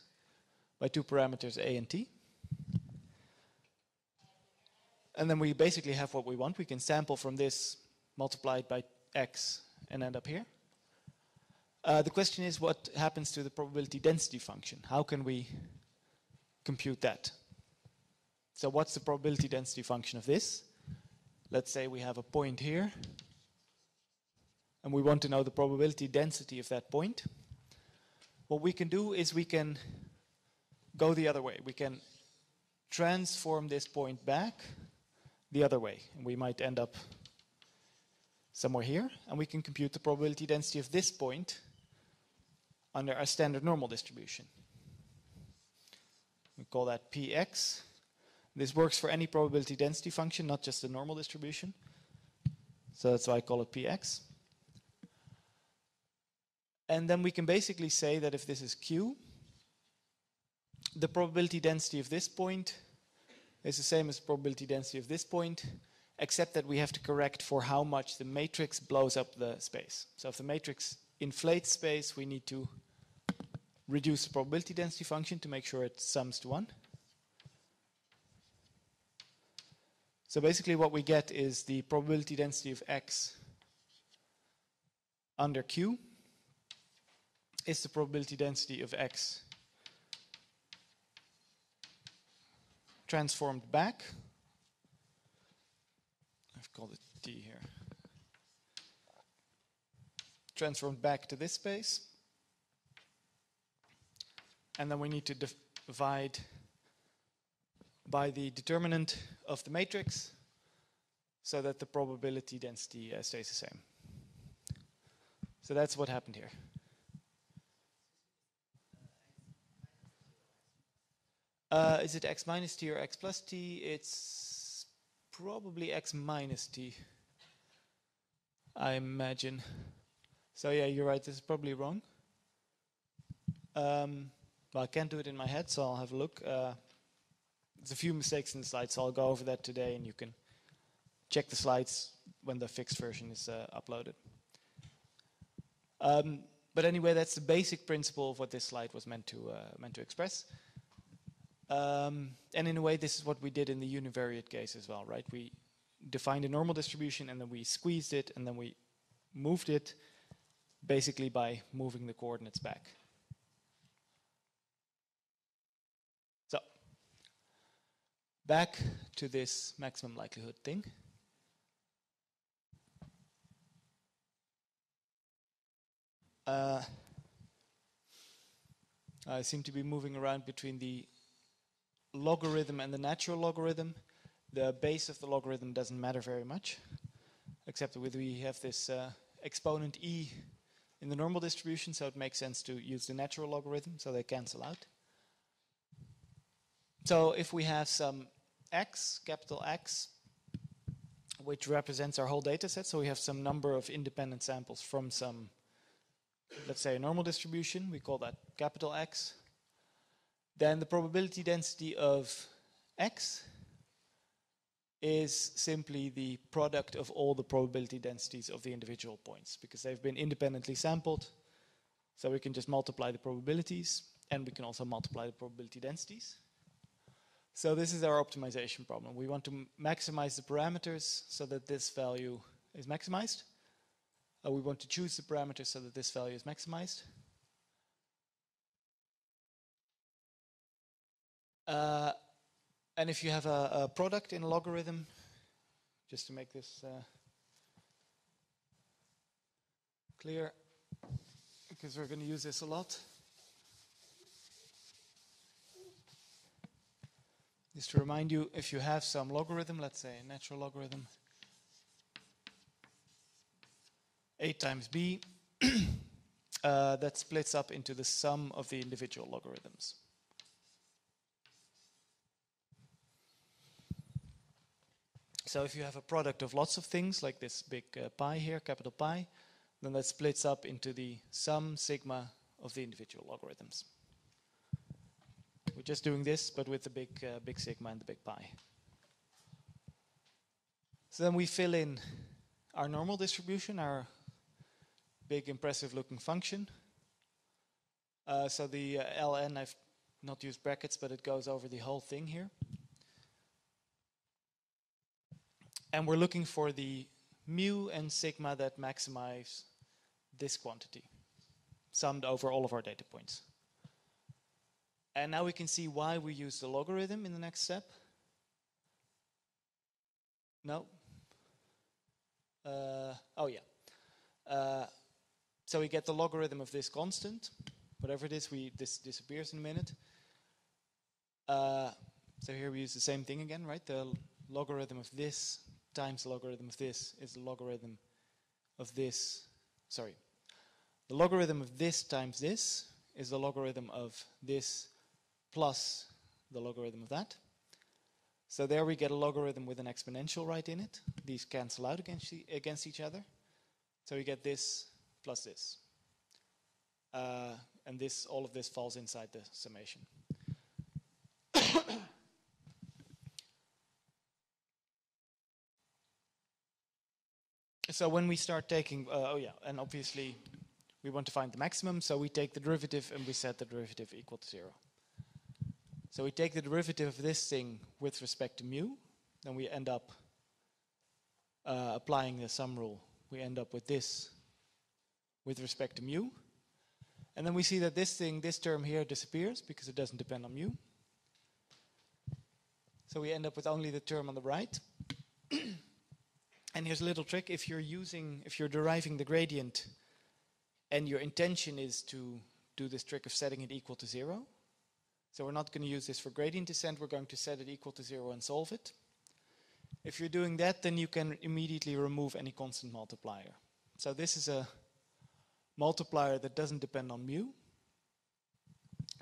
by 2 parameters A and T. And then we basically have what we want. We can sample from this, multiply it by X, and end up here. The question is, what happens to the probability density function? How can we compute that? So what's the probability density function of this? Let's say we have a point here, and we want to know the probability density of that point. What we can do is we can go the other way. We can transform this point back the other way, and we might end up somewhere here. And we can compute the probability density of this point under our standard normal distribution. We call that Px. This works for any probability density function, not just the normal distribution. So that's why I call it Px. And then we can basically say that if this is Q, the probability density of this point is the same as the probability density of this point, except that we have to correct for how much the matrix blows up the space. So if the matrix inflates space, we need to reduce the probability density function to make sure it sums to 1. So basically what we get is the probability density of X under Q is the probability density of X transformed back. I've called it T here. Transformed back to this space. And then we need to divide by the determinant of the matrix. so that the probability density stays the same. So that's what happened here. Is it x minus t or x plus t? It's probably x minus t, I imagine. So yeah, you're right, this is probably wrong. Well, I can't do it in my head, so I'll have a look. There's a few mistakes in the slides, so I'll go over that today, and you can check the slides when the fixed version is uploaded. But anyway, that's the basic principle of what this slide was meant to express. And in a way, this is what we did in the univariate case as well, right? We defined a normal distribution, and then we squeezed it, and then we moved it, basically by moving the coordinates back. So, back to this maximum likelihood thing. I seem to be moving around between the logarithm and the natural logarithm. The base of the logarithm doesn't matter very much, except that we have this exponent e in the normal distribution, so it makes sense to use the natural logarithm, so they cancel out. So if we have some x, capital X, which represents our whole data set, so we have some number of independent samples from some, let's say, a normal distribution, we call that capital X, then the probability density of X is simply the product of all the probability densities of the individual points, because they've been independently sampled, so we can just multiply the probabilities, and we can also multiply the probability densities. So this is our optimization problem. We want to maximize the parameters so that this value is maximized. We want to choose the parameters so that this value is maximized. And if you have a product in a logarithm, just to make this clear, because we're going to use this a lot, just to remind you, if you have some logarithm, let's say a natural logarithm, a times b, that splits up into the sum of the individual logarithms. So if you have a product of lots of things, like this big pi here, capital pi, then that splits up into the sum sigma of the individual logarithms. We're just doing this, but with the big sigma and the big pi. So then we fill in our normal distribution, our big impressive-looking function. So the ln, I've not used brackets, but it goes over the whole thing here. And we're looking for the mu and sigma that maximize this quantity, summed over all of our data points. And now we can see why we use the logarithm in the next step. No? Oh, yeah. So we get the logarithm of this constant. Whatever it is, this disappears in a minute. So here we use the same thing again, right? The logarithm of this times the logarithm of this is the logarithm of this, sorry. The logarithm of this times this is the logarithm of this plus the logarithm of that. So there we get a logarithm with an exponential right in it. These cancel out against each other. So we get this plus this. And this, all of this falls inside the summation. So when we start taking, and obviously we want to find the maximum, so we take the derivative and we set the derivative equal to 0. So we take the derivative of this thing with respect to mu, then we end up applying the sum rule. We end up with this with respect to mu, and then we see that this thing, this term here, disappears because it doesn't depend on mu. So we end up with only the term on the right. And here's a little trick: if you're deriving the gradient, and your intention is to do this trick of setting it equal to 0, so we're not going to use this for gradient descent. We're going to set it equal to 0 and solve it. If you're doing that, then you can immediately remove any constant multiplier. So this is a multiplier that doesn't depend on mu.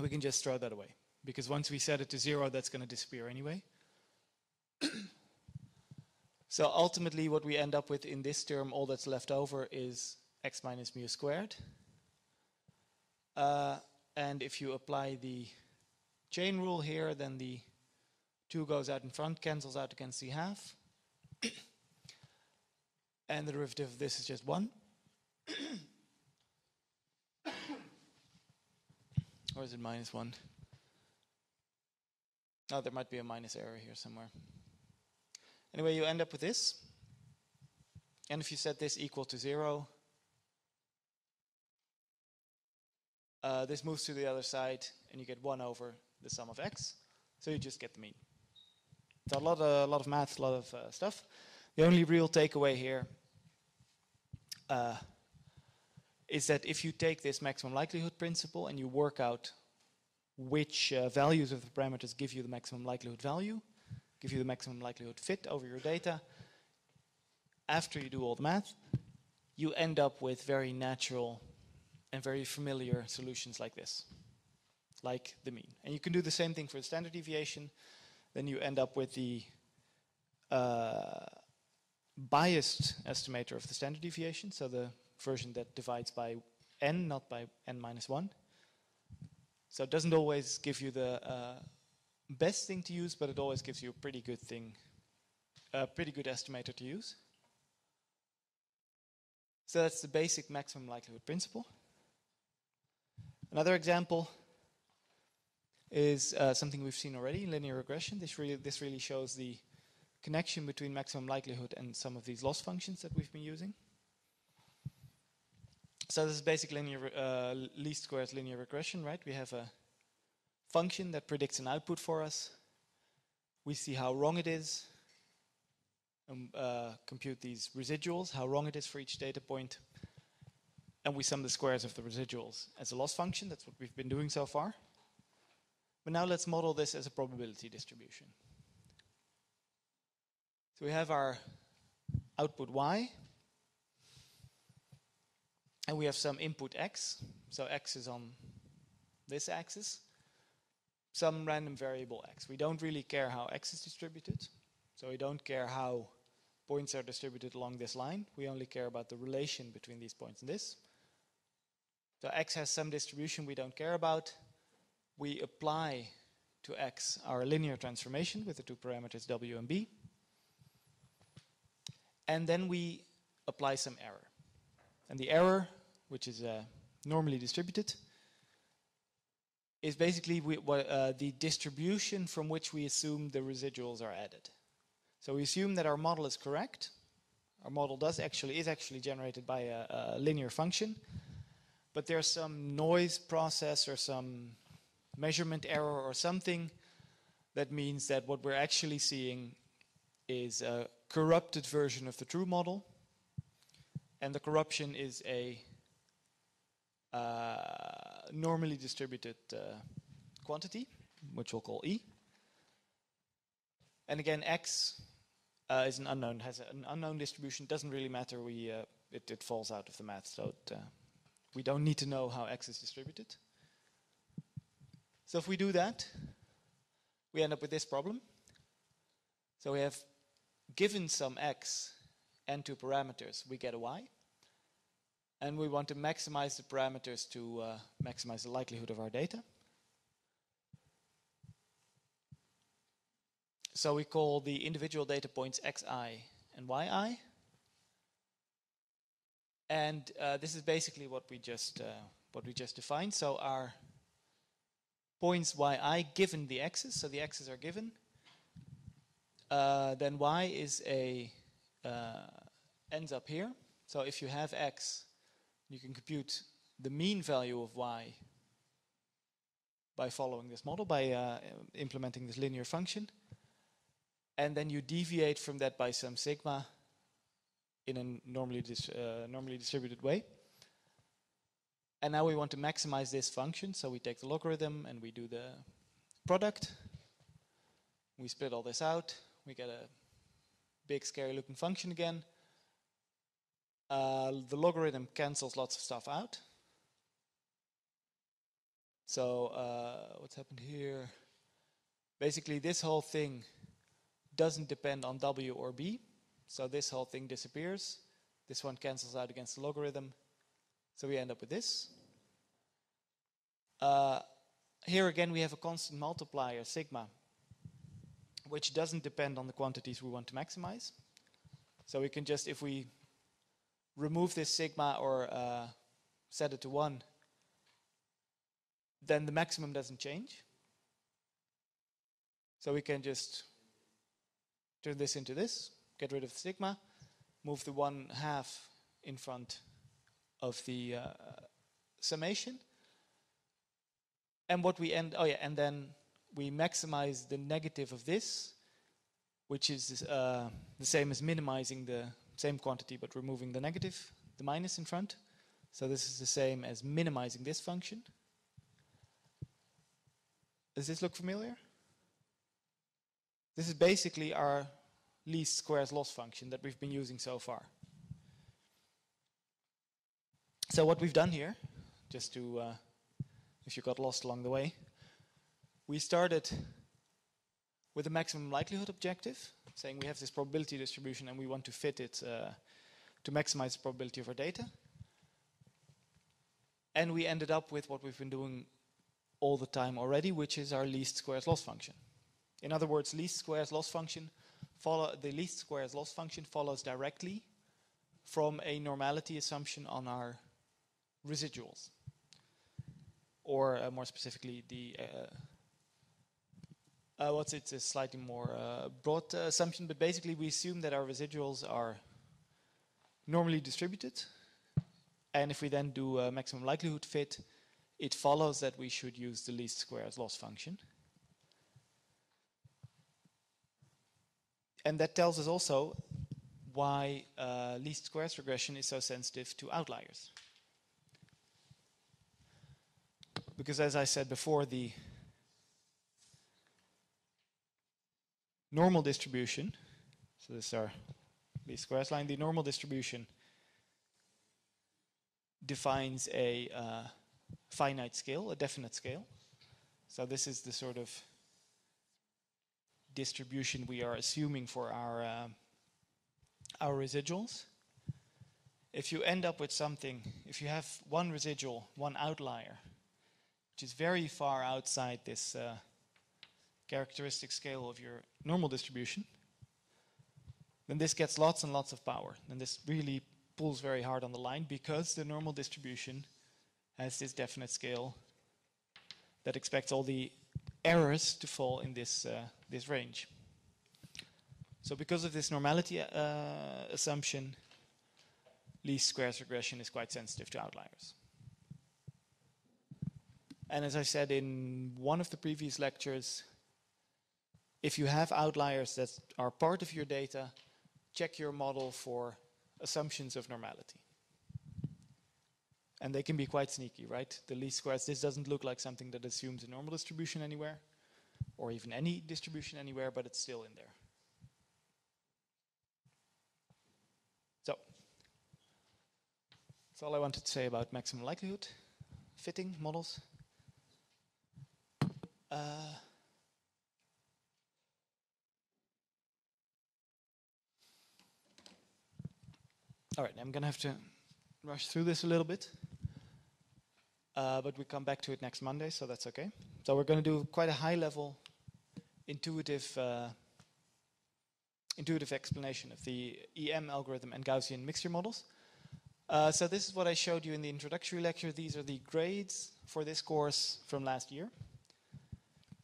We can just throw that away, because once we set it to 0, that's going to disappear anyway. So ultimately what we end up with in this term, all that's left over is x minus mu squared. And if you apply the chain rule here, then the 2 goes out in front, cancels out against the half. And the derivative of this is just 1. Or is it minus 1? Oh, there might be a minus error here somewhere. Anyway, you end up with this. And if you set this equal to 0, this moves to the other side, and you get 1 over the sum of x. So you just get the mean. So a lot of math, a lot of stuff. The only real takeaway here is that if you take this maximum likelihood principle and you work out which values of the parameters give you the maximum likelihood value, give you the maximum likelihood fit over your data, after you do all the math, you end up with very natural and very familiar solutions like this, like the mean. And you can do the same thing for the standard deviation. Then you end up with the biased estimator of the standard deviation, so the version that divides by n, not by n minus 1. So it doesn't always give you the best thing to use, but it always gives you a pretty good thing, a pretty good estimator to use. So that's the basic maximum likelihood principle. Another example is something we've seen already in linear regression. This really shows the connection between maximum likelihood and some of these loss functions that we've been using. So this is basic linear, least squares linear regression, right? We have a function that predicts an output for us. We see how wrong it is, and compute these residuals, how wrong it is for each data point, and we sum the squares of the residuals as a loss function. That's what we've been doing so far. But now let's model this as a probability distribution. So we have our output y, and we have some input x, so x is on this axis, some random variable x. We don't really care how x is distributed, so we don't care how points are distributed along this line. We only care about the relation between these points and this. So x has some distribution we don't care about. We apply to x our linear transformation with the two parameters w and b, and then we apply some error. And the error, which is normally distributed, is basically the distribution from which we assume the residuals are added. So we assume that our model is correct. Our model is actually generated by a linear function, but there's some noise process or some measurement error or something that means that what we're actually seeing is a corrupted version of the true model. And the corruption is a normally distributed quantity, which we'll call E. And again, X is an unknown, has an unknown distribution. Doesn't really matter. It falls out of the math, so we don't need to know how X is distributed. So if we do that, we end up with this problem. So we have given some X and two parameters, we get a y. And we want to maximize the parameters to maximize the likelihood of our data. So we call the individual data points xi and yi. And this is basically what we just defined. So our points yi given the x's, so the x's are given, then y is ends up here. So if you have x, you can compute the mean value of y by following this model, by implementing this linear function. And then you deviate from that by some sigma in a normally distributed way. And now we want to maximize this function, so we take the logarithm and we do the product. We split all this out. We get a big scary looking function again. The logarithm cancels lots of stuff out. So what's happened here? Basically this whole thing doesn't depend on W or B. So this whole thing disappears. This one cancels out against the logarithm. So we end up with this. Here again we have a constant multiplier, sigma, which doesn't depend on the quantities we want to maximize. So we can just, if we remove this sigma or set it to 1, then the maximum doesn't change. So we can just turn this into this, get rid of the sigma, move the 1/2 in front of the summation. And what we end, oh yeah, and then we maximize the negative of this, which is the same as minimizing the same quantity but removing the negative, the minus in front. So this is the same as minimizing this function. Does this look familiar? This is basically our least squares loss function that we've been using so far. So what we've done here, just to, if you got lost along the way, we started with a maximum likelihood objective, saying we have this probability distribution and we want to fit it to maximize the probability of our data. And we ended up with what we've been doing all the time already, which is our least squares loss function. In other words, least squares loss function the least squares loss function follows directly from a normality assumption on our residuals, or more specifically, the it's a slightly more broad assumption, but basically we assume that our residuals are normally distributed, and if we then do a maximum likelihood fit, it follows that we should use the least squares loss function. And that tells us also why least squares regression is so sensitive to outliers. Because as I said before, the normal distribution, so this is our least squares line, the normal distribution defines a finite scale, a definite scale. So this is the sort of distribution we are assuming for our residuals. If you end up with something, if you have one residual, one outlier, which is very far outside this characteristic scale of your normal distribution, then this gets lots and lots of power. And this really pulls very hard on the line because the normal distribution has this definite scale that expects all the errors to fall in this this range. So because of this normality assumption, least squares regression is quite sensitive to outliers. And as I said in one of the previous lectures, if you have outliers that are part of your data, check your model for assumptions of normality. And they can be quite sneaky, right? The least squares, this doesn't look like something that assumes a normal distribution anywhere, or even any distribution anywhere, but it's still in there. So, that's all I wanted to say about maximum likelihood fitting models. All right, I'm gonna have to rush through this a little bit. But we come back to it next Monday, so that's okay. So we're going to do quite a high-level, intuitive, explanation of the EM algorithm and Gaussian mixture models. So this is what I showed you in the introductory lecture. These are the grades for this course from last year,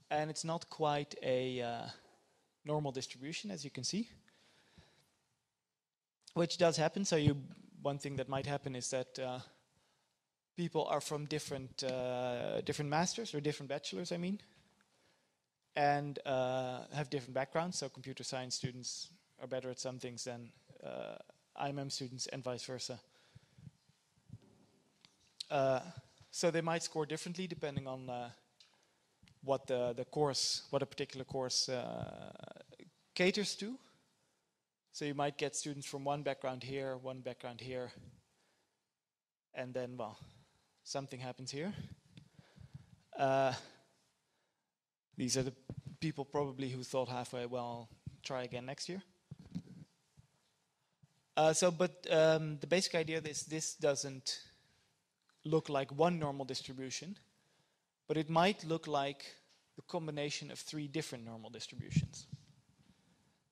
and it's not quite a normal distribution, as you can see, which does happen. So you, one thing that might happen is that people are from different masters or different bachelors, I mean, and have different backgrounds. So computer science students are better at some things than IMM students, and vice versa. So they might score differently depending on what the course, what a particular course caters to. So you might get students from one background here, and then, well, something happens here. These are the people probably who thought halfway, well, try again next year. The basic idea is this doesn't look like one normal distribution, but it might look like the combination of three different normal distributions.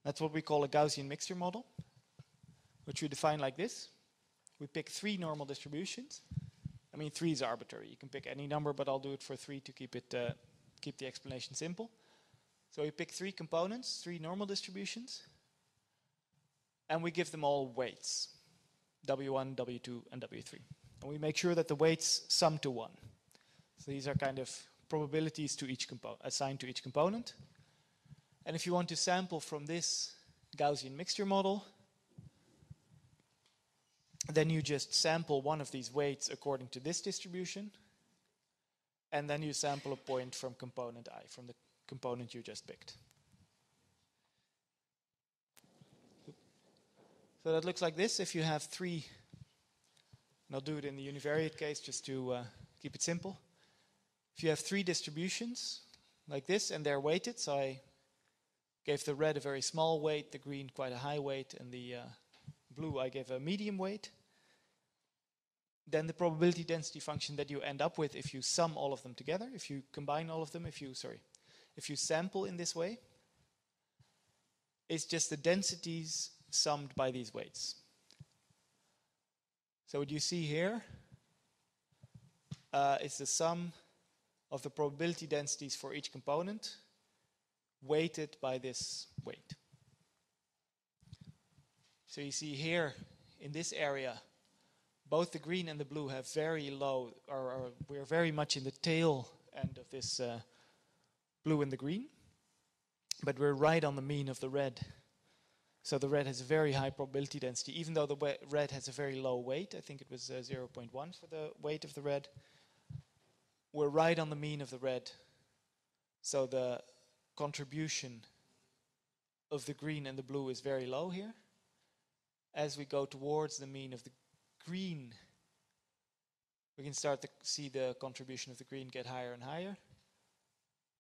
That's what we call a Gaussian mixture model, which we define like this. We pick three normal distributions. I mean, three is arbitrary. You can pick any number, but I'll do it for three to keep the explanation simple. So we pick three components, three normal distributions, and we give them all weights, W1, W2, and W3. And we make sure that the weights sum to 1. So these are kind of probabilities to each assigned to each component. And if you want to sample from this Gaussian mixture model, then you just sample one of these weights according to this distribution, and then you sample a point from component I, from the component you just picked. So that looks like this. If you have three, and I'll do it in the univariate case just to keep it simple. If you have three distributions like this, and they're weighted, so I gave the red a very small weight, the green quite a high weight, and the blue I gave a medium weight, then the probability density function that you end up with if you sum all of them together, if you combine all of them, if you sample in this way, is just the densities summed by these weights. So what you see here is the sum of the probability densities for each component weighted by this weight. So you see here in this area, both the green and the blue have very low, or we're very much in the tail end of this blue and the green, but we're right on the mean of the red. So the red has a very high probability density, even though the red has a very low weight. I think it was 0.1 for the weight of the red. We're right on the mean of the red, so the contribution of the green and the blue is very low here. As we go towards the mean of the green, we can start to see the contribution of the green get higher and higher,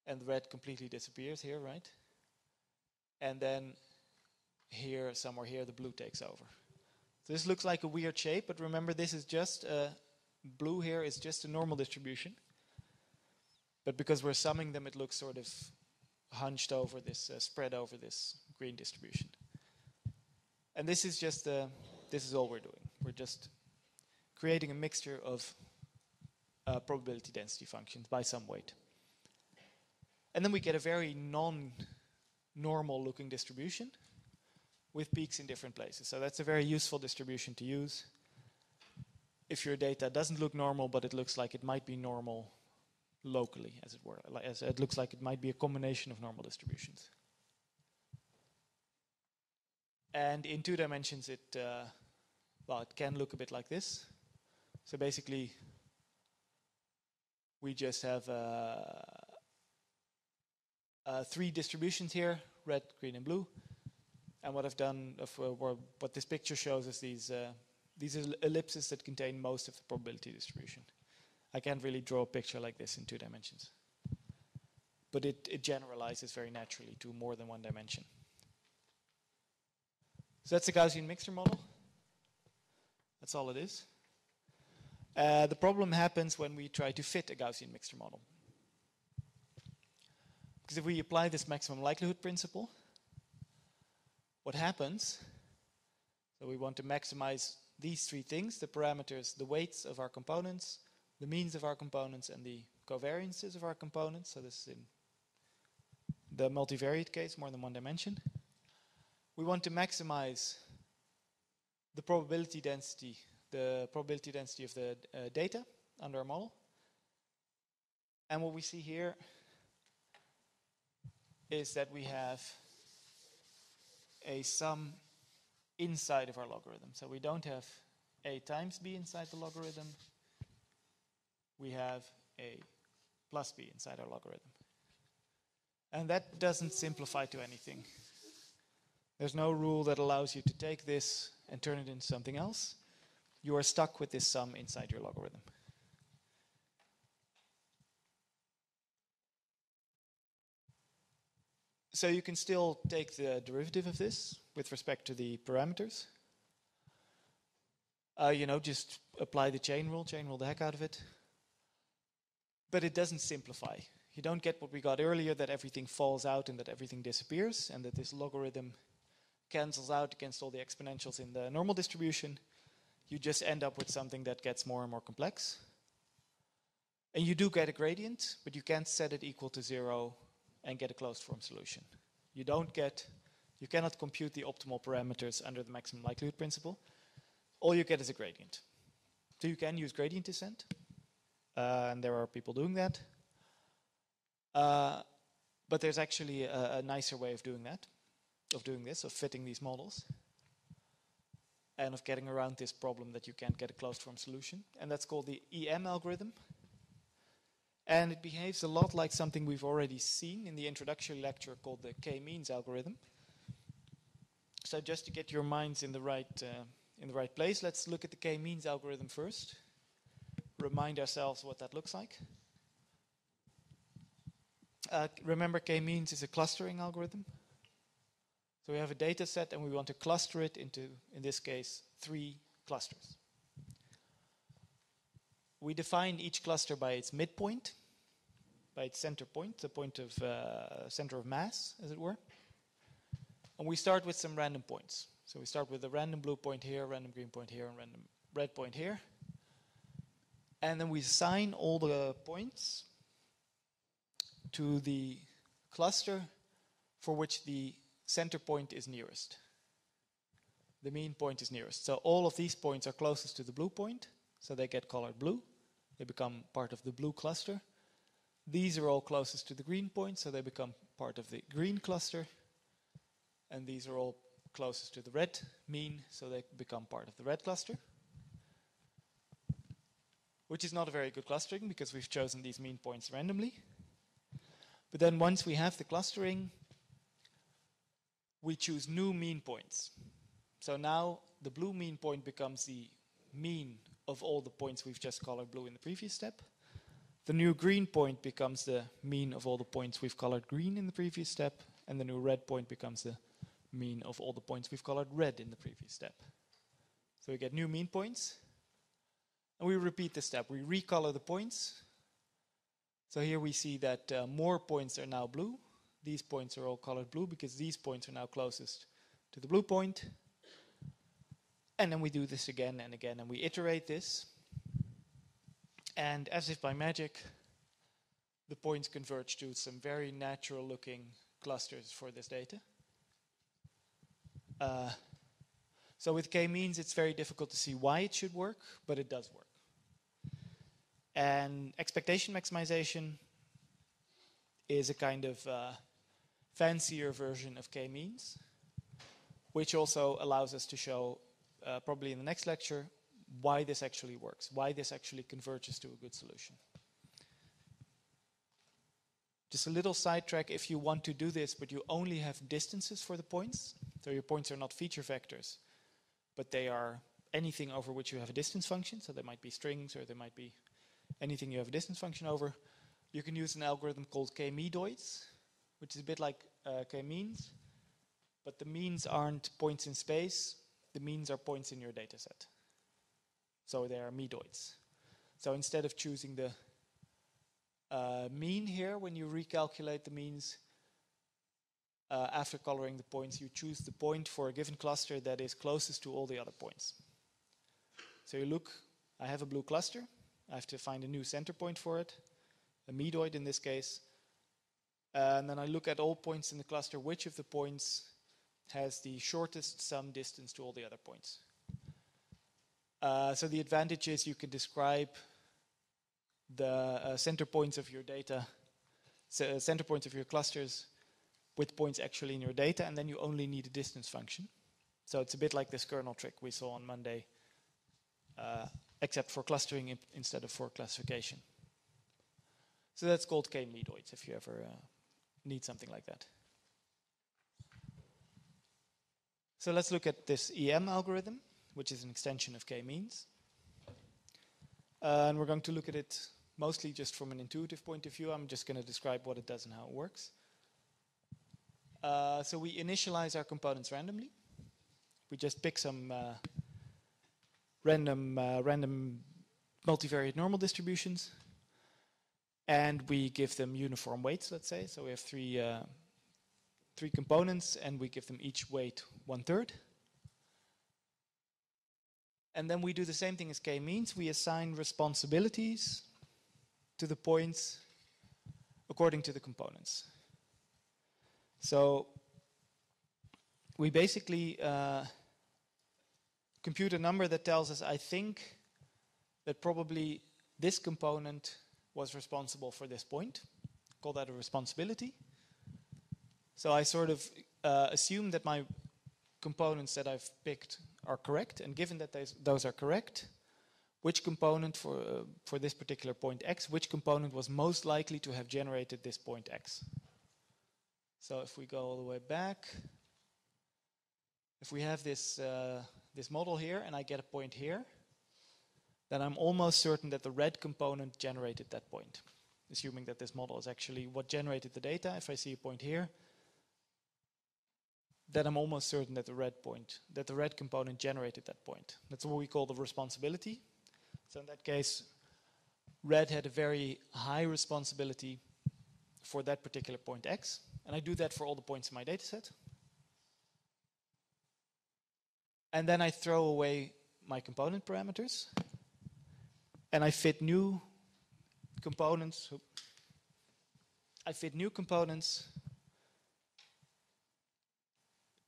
and the red completely disappears here, right? And then here, somewhere here, the blue takes over. So this looks like a weird shape, but remember, this is just blue here is just a normal distribution, but because we're summing them, it looks sort of hunched over this, spread over this green distribution. And this is just this is all we're doing. We're just creating a mixture of probability density functions by some weight, and then we get a very non-normal looking distribution with peaks in different places. So that's a very useful distribution to use if your data doesn't look normal, but it looks like it might be normal locally, as it were. As it looks like it might be a combination of normal distributions. And in two dimensions, it can look a bit like this. So basically, we just have three distributions here, red, green, and blue. And what I've done, what this picture shows is these are ellipses that contain most of the probability distribution. I can't really draw a picture like this in two dimensions, but it generalizes very naturally to more than one dimension. So that's the Gaussian mixture model. That's all it is. The problem happens when we try to fit a Gaussian mixture model, because if we apply this maximum likelihood principle, what happens? So we want to maximize these three things, the parameters, the weights of our components, the means of our components, and the covariances of our components. So this is in the multivariate case, more than one dimension. We want to maximize the probability density of the data under our model. And what we see here is that we have a sum inside of our logarithm. So we don't have A times B inside the logarithm. We have A plus B inside our logarithm. And that doesn't simplify to anything. There's no rule that allows you to take this and turn it into something else. You are stuck with this sum inside your logarithm. So you can still take the derivative of this with respect to the parameters. Just apply the chain rule the heck out of it. But it doesn't simplify. You don't get what we got earlier, that everything falls out and that everything disappears, and that this logarithm cancels out against all the exponentials in the normal distribution. You just end up with something that gets more and more complex. And you do get a gradient, but you can't set it equal to 0 and get a closed form solution. You cannot compute the optimal parameters under the maximum likelihood principle. All you get is a gradient. So you can use gradient descent, and there are people doing that. But there's actually a nicer way of doing that, of fitting these models, and of getting around this problem that you can't get a closed form solution. And that's called the EM algorithm. And it behaves a lot like something we've already seen in the introductory lecture called the K-means algorithm. So just to get your minds in the right place, let's look at the K-means algorithm first. Remind ourselves what that looks like. Remember, K-means is a clustering algorithm. So we have a data set and we want to cluster it into, in this case, 3 clusters. We define each cluster by its midpoint, by its center point, the point of center of mass, as it were. And we start with some random points. So we start with a random blue point here, random green point here, and random red point here. And then we assign all the points to the cluster for which the center point is nearest. The mean point is nearest. So all of these points are closest to the blue point, so they get colored blue. They become part of the blue cluster. These are all closest to the green point, so they become part of the green cluster. And these are all closest to the red mean, so they become part of the red cluster. Which is not a very good clustering, because we've chosen these mean points randomly. But then once we have the clustering, we choose new mean points. So now the blue mean point becomes the mean of all the points we've just colored blue in the previous step. The new green point becomes the mean of all the points we've colored green in the previous step, and the new red point becomes the mean of all the points we've colored red in the previous step. So we get new mean points, and we repeat the step. We recolor the points. So here we see that more points are now blue. These points are all colored blue because these points are now closest to the blue point. And then we do this again and again, and we iterate this. And as if by magic, the points converge to some very natural looking clusters for this data. So with K-means, it's very difficult to see why it should work, but it does work. And expectation maximization is a kind of fancier version of K-means, which also allows us to show, probably in the next lecture, why this actually works, why this actually converges to a good solution. Just a little sidetrack, if you want to do this, but you only have distances for the points, so your points are not feature vectors, but they are anything over which you have a distance function, so they might be strings, or they might be anything you have a distance function over, you can use an algorithm called K-medioids, which is a bit like K-means, but the means aren't points in space, the means are points in your data set. So they are medioids. So instead of choosing the mean here, when you recalculate the means, after coloring the points, you choose the point for a given cluster that is closest to all the other points. So you look, I have a blue cluster, I have to find a new center point for it, a medioid in this case, and then I look at all points in the cluster, which of the points has the shortest sum distance to all the other points. So the advantage is you can describe the center points of your data, center points of your clusters with points actually in your data, and then you only need a distance function. So it's a bit like this kernel trick we saw on Monday, except for clustering instead of for classification. So that's called K-medioids if you ever need something like that. So let's look at this EM algorithm, which is an extension of k-means. And we're going to look at it mostly just from an intuitive point of view. I'm just going to describe what it does and how it works. So we initialize our components randomly. We just pick some random multivariate normal distributions, and we give them uniform weights, let's say. So we have three components, and we give them each weight 1/3. And then we do the same thing as k-means. We assign responsibilities to the points according to the components. So we basically compute a number that tells us, I think, that probably this component was responsible for this point. Call that a responsibility. So I sort of assume that my components that I've picked are correct, and given that those are correct, which component for this particular point x, which component was most likely to have generated this point x. So if we go all the way back, if we have this this model here and I get a point here, then I'm almost certain that the red component generated that point, assuming that this model is actually what generated the data. If I see a point here, then I'm almost certain that the red component generated that point. That's what we call the responsibility. So in that case, red had a very high responsibility for that particular point x. And I do that for all the points in my data set. And then I throw away my component parameters. And I fit new components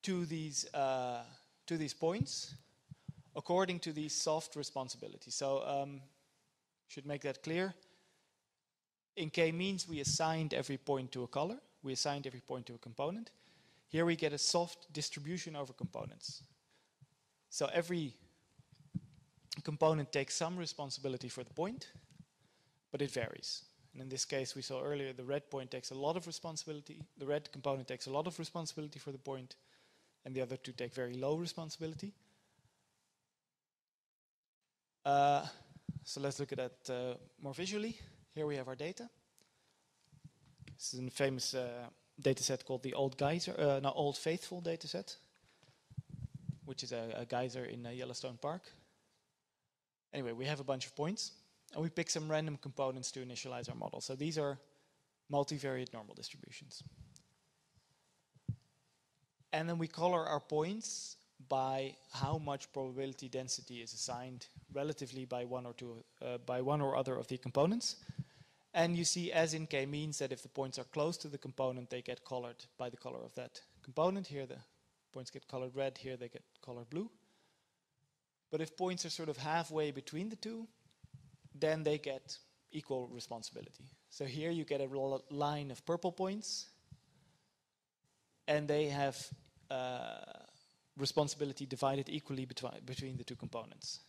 to these points according to these soft responsibilities. So should make that clear. In k-means, we assigned every point to a color. We assigned every point to a component. Here we get a soft distribution over components. So every component takes some responsibility for the point, but it varies. And in this case, we saw earlier, the red point takes a lot of responsibility. The red component takes a lot of responsibility for the point, and the other two take very low responsibility. So let's look at that more visually. Here we have our data. This is a famous data set called the Old Faithful data set, which is a geyser in Yellowstone Park. Anyway, we have a bunch of points, and we pick some random components to initialize our model. So these are multivariate normal distributions. And then we color our points by how much probability density is assigned relatively by one or other of the components. And you see, as in k-means, that if the points are close to the component, they get colored by the color of that component. Here the points get colored red, here they get colored blue. But if points are sort of halfway between the two, then they get equal responsibility. So here you get a line of purple points, and they have responsibility divided equally between the two components.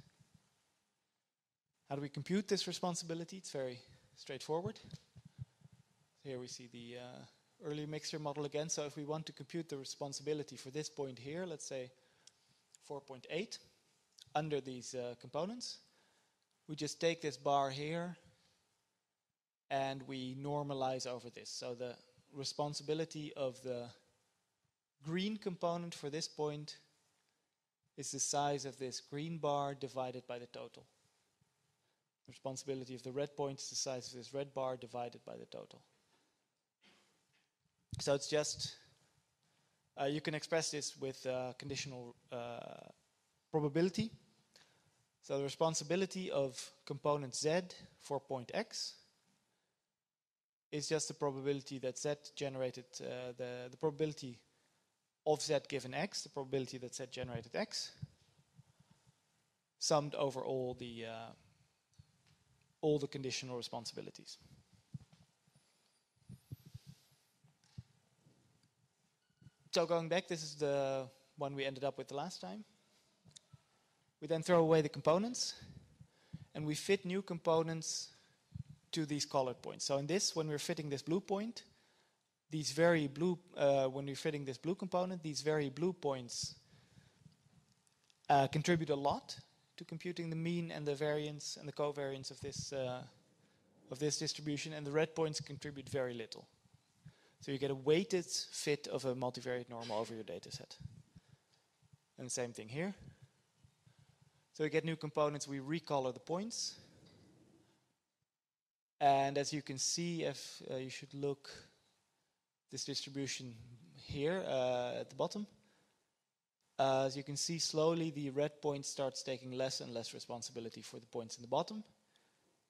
How do we compute this responsibility? It's very straightforward. Here we see the early mixture model again. So if we want to compute the responsibility for this point here, let's say 4.8, under these components, we just take this bar here and we normalize over this. So the responsibility of the green component for this point is the size of this green bar divided by the total. The responsibility of the red point is the size of this red bar divided by the total. So it's just, you can express this with conditional probability. So the responsibility of component z for point x is just the probability that z generated the probability of z given x, the probability that z generated x, summed over all the conditional responsibilities. So going back, this is the one we ended up with the last time. We then throw away the components, and we fit new components to these colored points. So in this, when we're fitting this blue point, when we're fitting this blue component, these very blue points contribute a lot to computing the mean and the variance and the covariance of this distribution, and the red points contribute very little. So you get a weighted fit of a multivariate normal over your data set. And the same thing here. So we get new components, we recolor the points. And as you can see, if you should look this distribution here at the bottom, as you can see, slowly the red point starts taking less and less responsibility for the points in the bottom,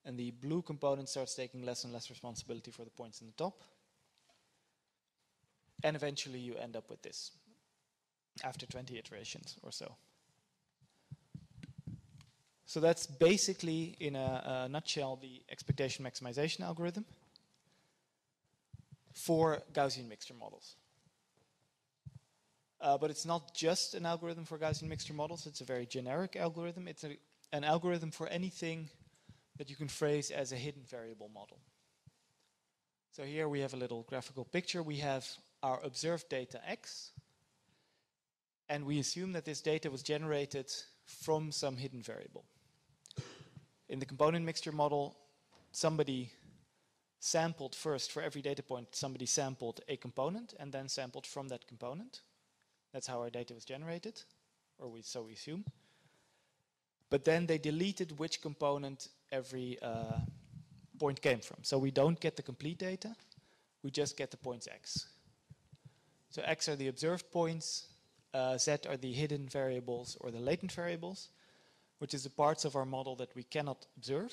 and the blue component starts taking less and less responsibility for the points in the top. And eventually you end up with this after 20 iterations or so. So that's basically, in a nutshell, the expectation maximization algorithm for Gaussian mixture models. But it's not just an algorithm for Gaussian mixture models, it's a very generic algorithm. It's an algorithm for anything that you can phrase as a hidden variable model. So here we have a little graphical picture. We have our observed data X, and we assume that this data was generated from some hidden variable. In the component mixture model, somebody sampled first, for every data point, somebody sampled a component and then sampled from that component. That's how our data was generated, or so we assume. But then they deleted which component every point came from. So we don't get the complete data, we just get the points X. So X are the observed points, Z are the hidden variables or the latent variables, which is the parts of our model that we cannot observe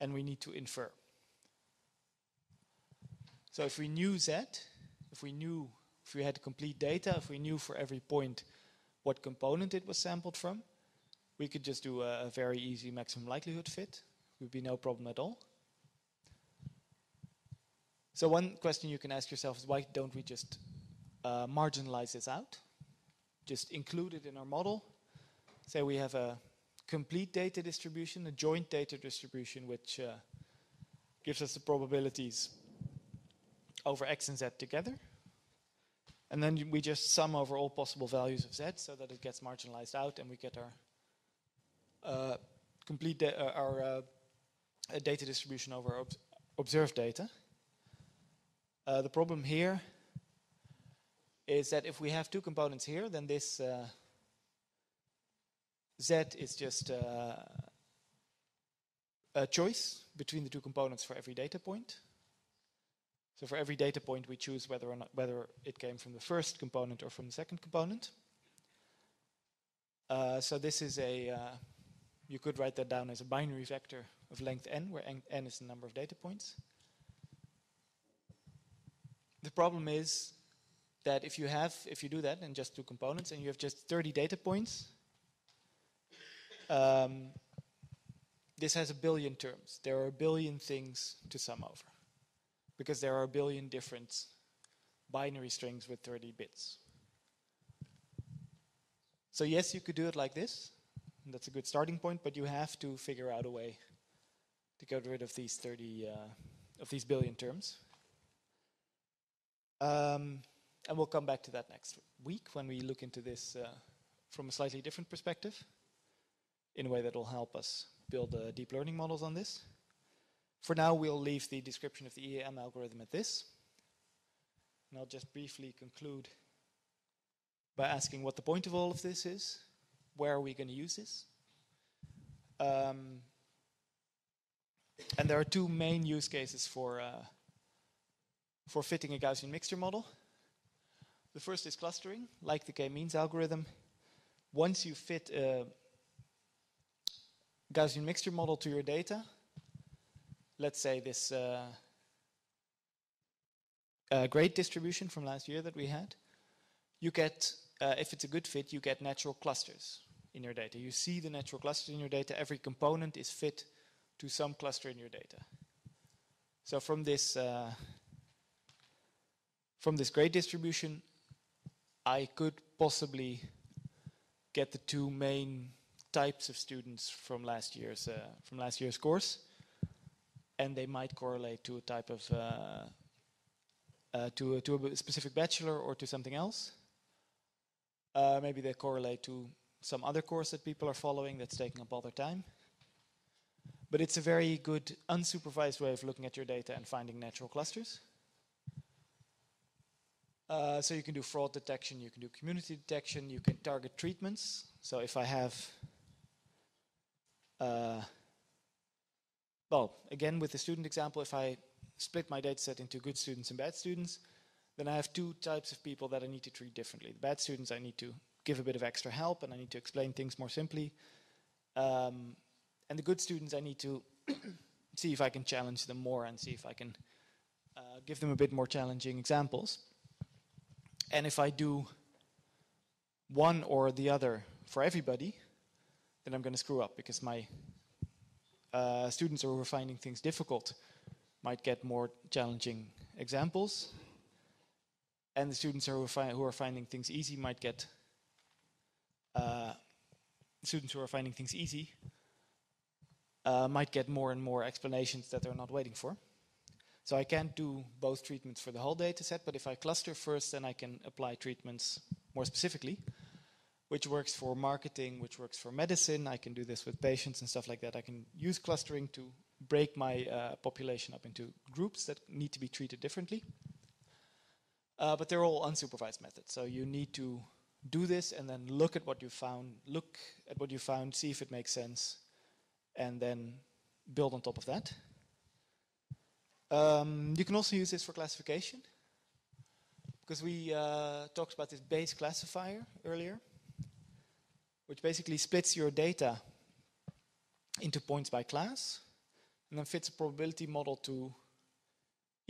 and we need to infer. So if we knew Z, if we had complete data, if we knew for every point what component it was sampled from, we could just do a very easy maximum likelihood fit. It would be no problem at all. So one question you can ask yourself is, why don't we just marginalize this out, just include it in our model? Say we have a complete data distribution, a joint data distribution, which gives us the probabilities over X and Z together, and then we just sum over all possible values of Z so that it gets marginalized out, and we get our complete data distribution over observed data. The problem here is that if we have two components here, then this Z is just a choice between the two components for every data point. So for every data point we choose whether it came from the first component or from the second component. So this is a, you could write that down as a binary vector of length n, where n is the number of data points. The problem is that if you do that in just two components and you have just 30 data points, this has a billion terms. There are a billion things to sum over, because there are a billion different binary strings with 30 bits. So yes, you could do it like this, and that's a good starting point, but you have to figure out a way to get rid of these billion terms. And we'll come back to that next week when we look into this from a slightly different perspective, in a way that will help us build deep learning models on this. For now, we'll leave the description of the EAM algorithm at this. And I'll just briefly conclude by asking what the point of all of this is. Where are we going to use this? And there are two main use cases for fitting a Gaussian mixture model. The first is clustering, like the k-means algorithm. Once you fit a Gaussian mixture model to your data, let's say this grade distribution from last year that we had, you get, if it's a good fit, you get natural clusters in your data. You see the natural clusters in your data. Every component is fit to some cluster in your data. So from this grade distribution, I could possibly get the two main types of students from last year's course, and they might correlate to a type of to a specific bachelor or to something else. Maybe they correlate to some other course that people are following that's taking up all their time. But it's a very good unsupervised way of looking at your data and finding natural clusters. So you can do fraud detection, you can do community detection, you can target treatments. So if I have, well, again with the student example, if I split my data set into good students and bad students, then I have two types of people that I need to treat differently. The bad students I need to give a bit of extra help and I need to explain things more simply. And the good students I need to see if I can challenge them more and see if I can give them a bit more challenging examples. And if I do one or the other for everybody, then I'm going to screw up because my students who are finding things difficult might get more challenging examples. And the students who are finding things easy might get more and more explanations that they're not waiting for. So I can't do both treatments for the whole data set, but if I cluster first, then I can apply treatments more specifically, which works for marketing, which works for medicine. I can do this with patients and stuff like that. I can use clustering to break my population up into groups that need to be treated differently. But they're all unsupervised methods, so you need to do this and then look at what you found, see if it makes sense, and then build on top of that. You can also use this for classification, because we talked about this Bayes classifier earlier, which basically splits your data into points by class, and then fits a probability model to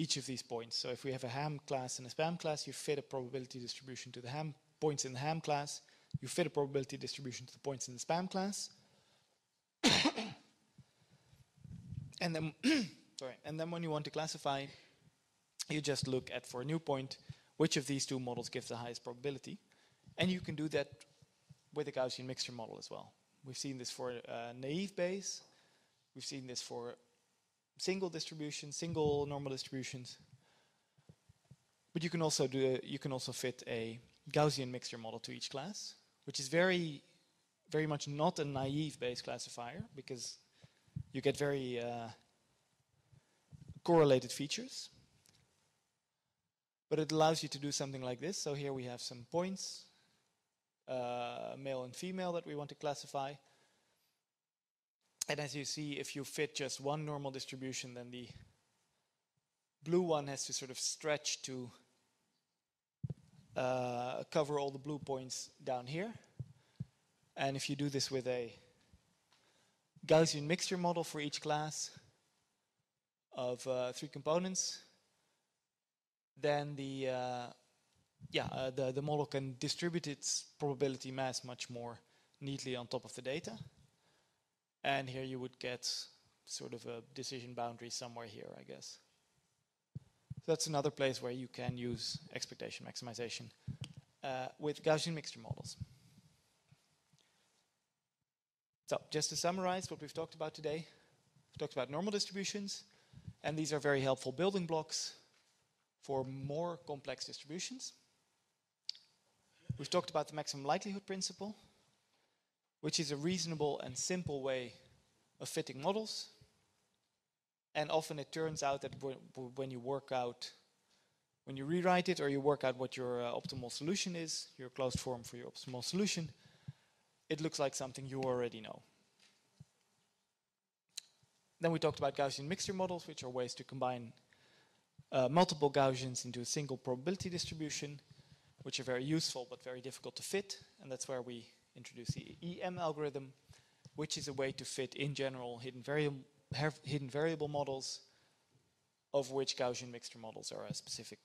each of these points. So if we have a ham class and a spam class, you fit a probability distribution to the ham points in the ham class, you fit a probability distribution to the points in the spam class, and then when you want to classify, you just look at, for a new point, which of these two models gives the highest probability. And you can do that with a Gaussian mixture model as well. We've seen this for naive Bayes, we've seen this for single distributions, single normal distributions, but you can also do fit a Gaussian mixture model to each class, which is very, very much not a naive Bayes classifier, because you get very correlated features. But it allows you to do something like this. So here we have some points, male and female, that we want to classify. And as you see, if you fit just one normal distribution, then the blue one has to sort of stretch to cover all the blue points down here. And if you do this with a Gaussian mixture model for each class of three components, then the model can distribute its probability mass much more neatly on top of the data. And here you would get sort of a decision boundary somewhere here, I guess. So that's another place where you can use expectation maximization with Gaussian mixture models. So just to summarize what we've talked about today, we've talked about normal distributions, and these are very helpful building blocks for more complex distributions. We've talked about the maximum likelihood principle, which is a reasonable and simple way of fitting models. And often it turns out that when you rewrite it or you work out what your optimal solution is, your closed form for your optimal solution, it looks like something you already know. Then we talked about Gaussian mixture models, which are ways to combine multiple Gaussians into a single probability distribution, which are very useful but very difficult to fit, and that's where we introduce the EM algorithm, which is a way to fit, in general, hidden variable models, of which Gaussian mixture models are a specific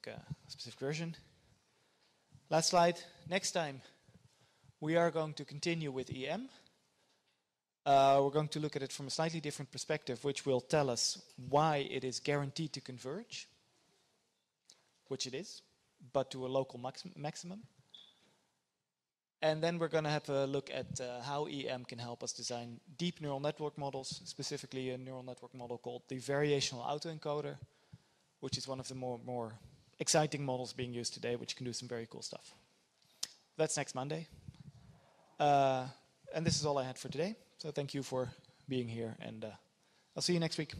version. Last slide. Next time, we are going to continue with EM. We're going to look at it from a slightly different perspective, which will tell us why it is guaranteed to converge, which it is, but to a local maximum. And then we're going to have a look at how EM can help us design deep neural network models, specifically a neural network model called the variational autoencoder, which is one of the more exciting models being used today, which can do some very cool stuff. that's next Monday. And this is all I had for today. So thank you for being here, and I'll see you next week.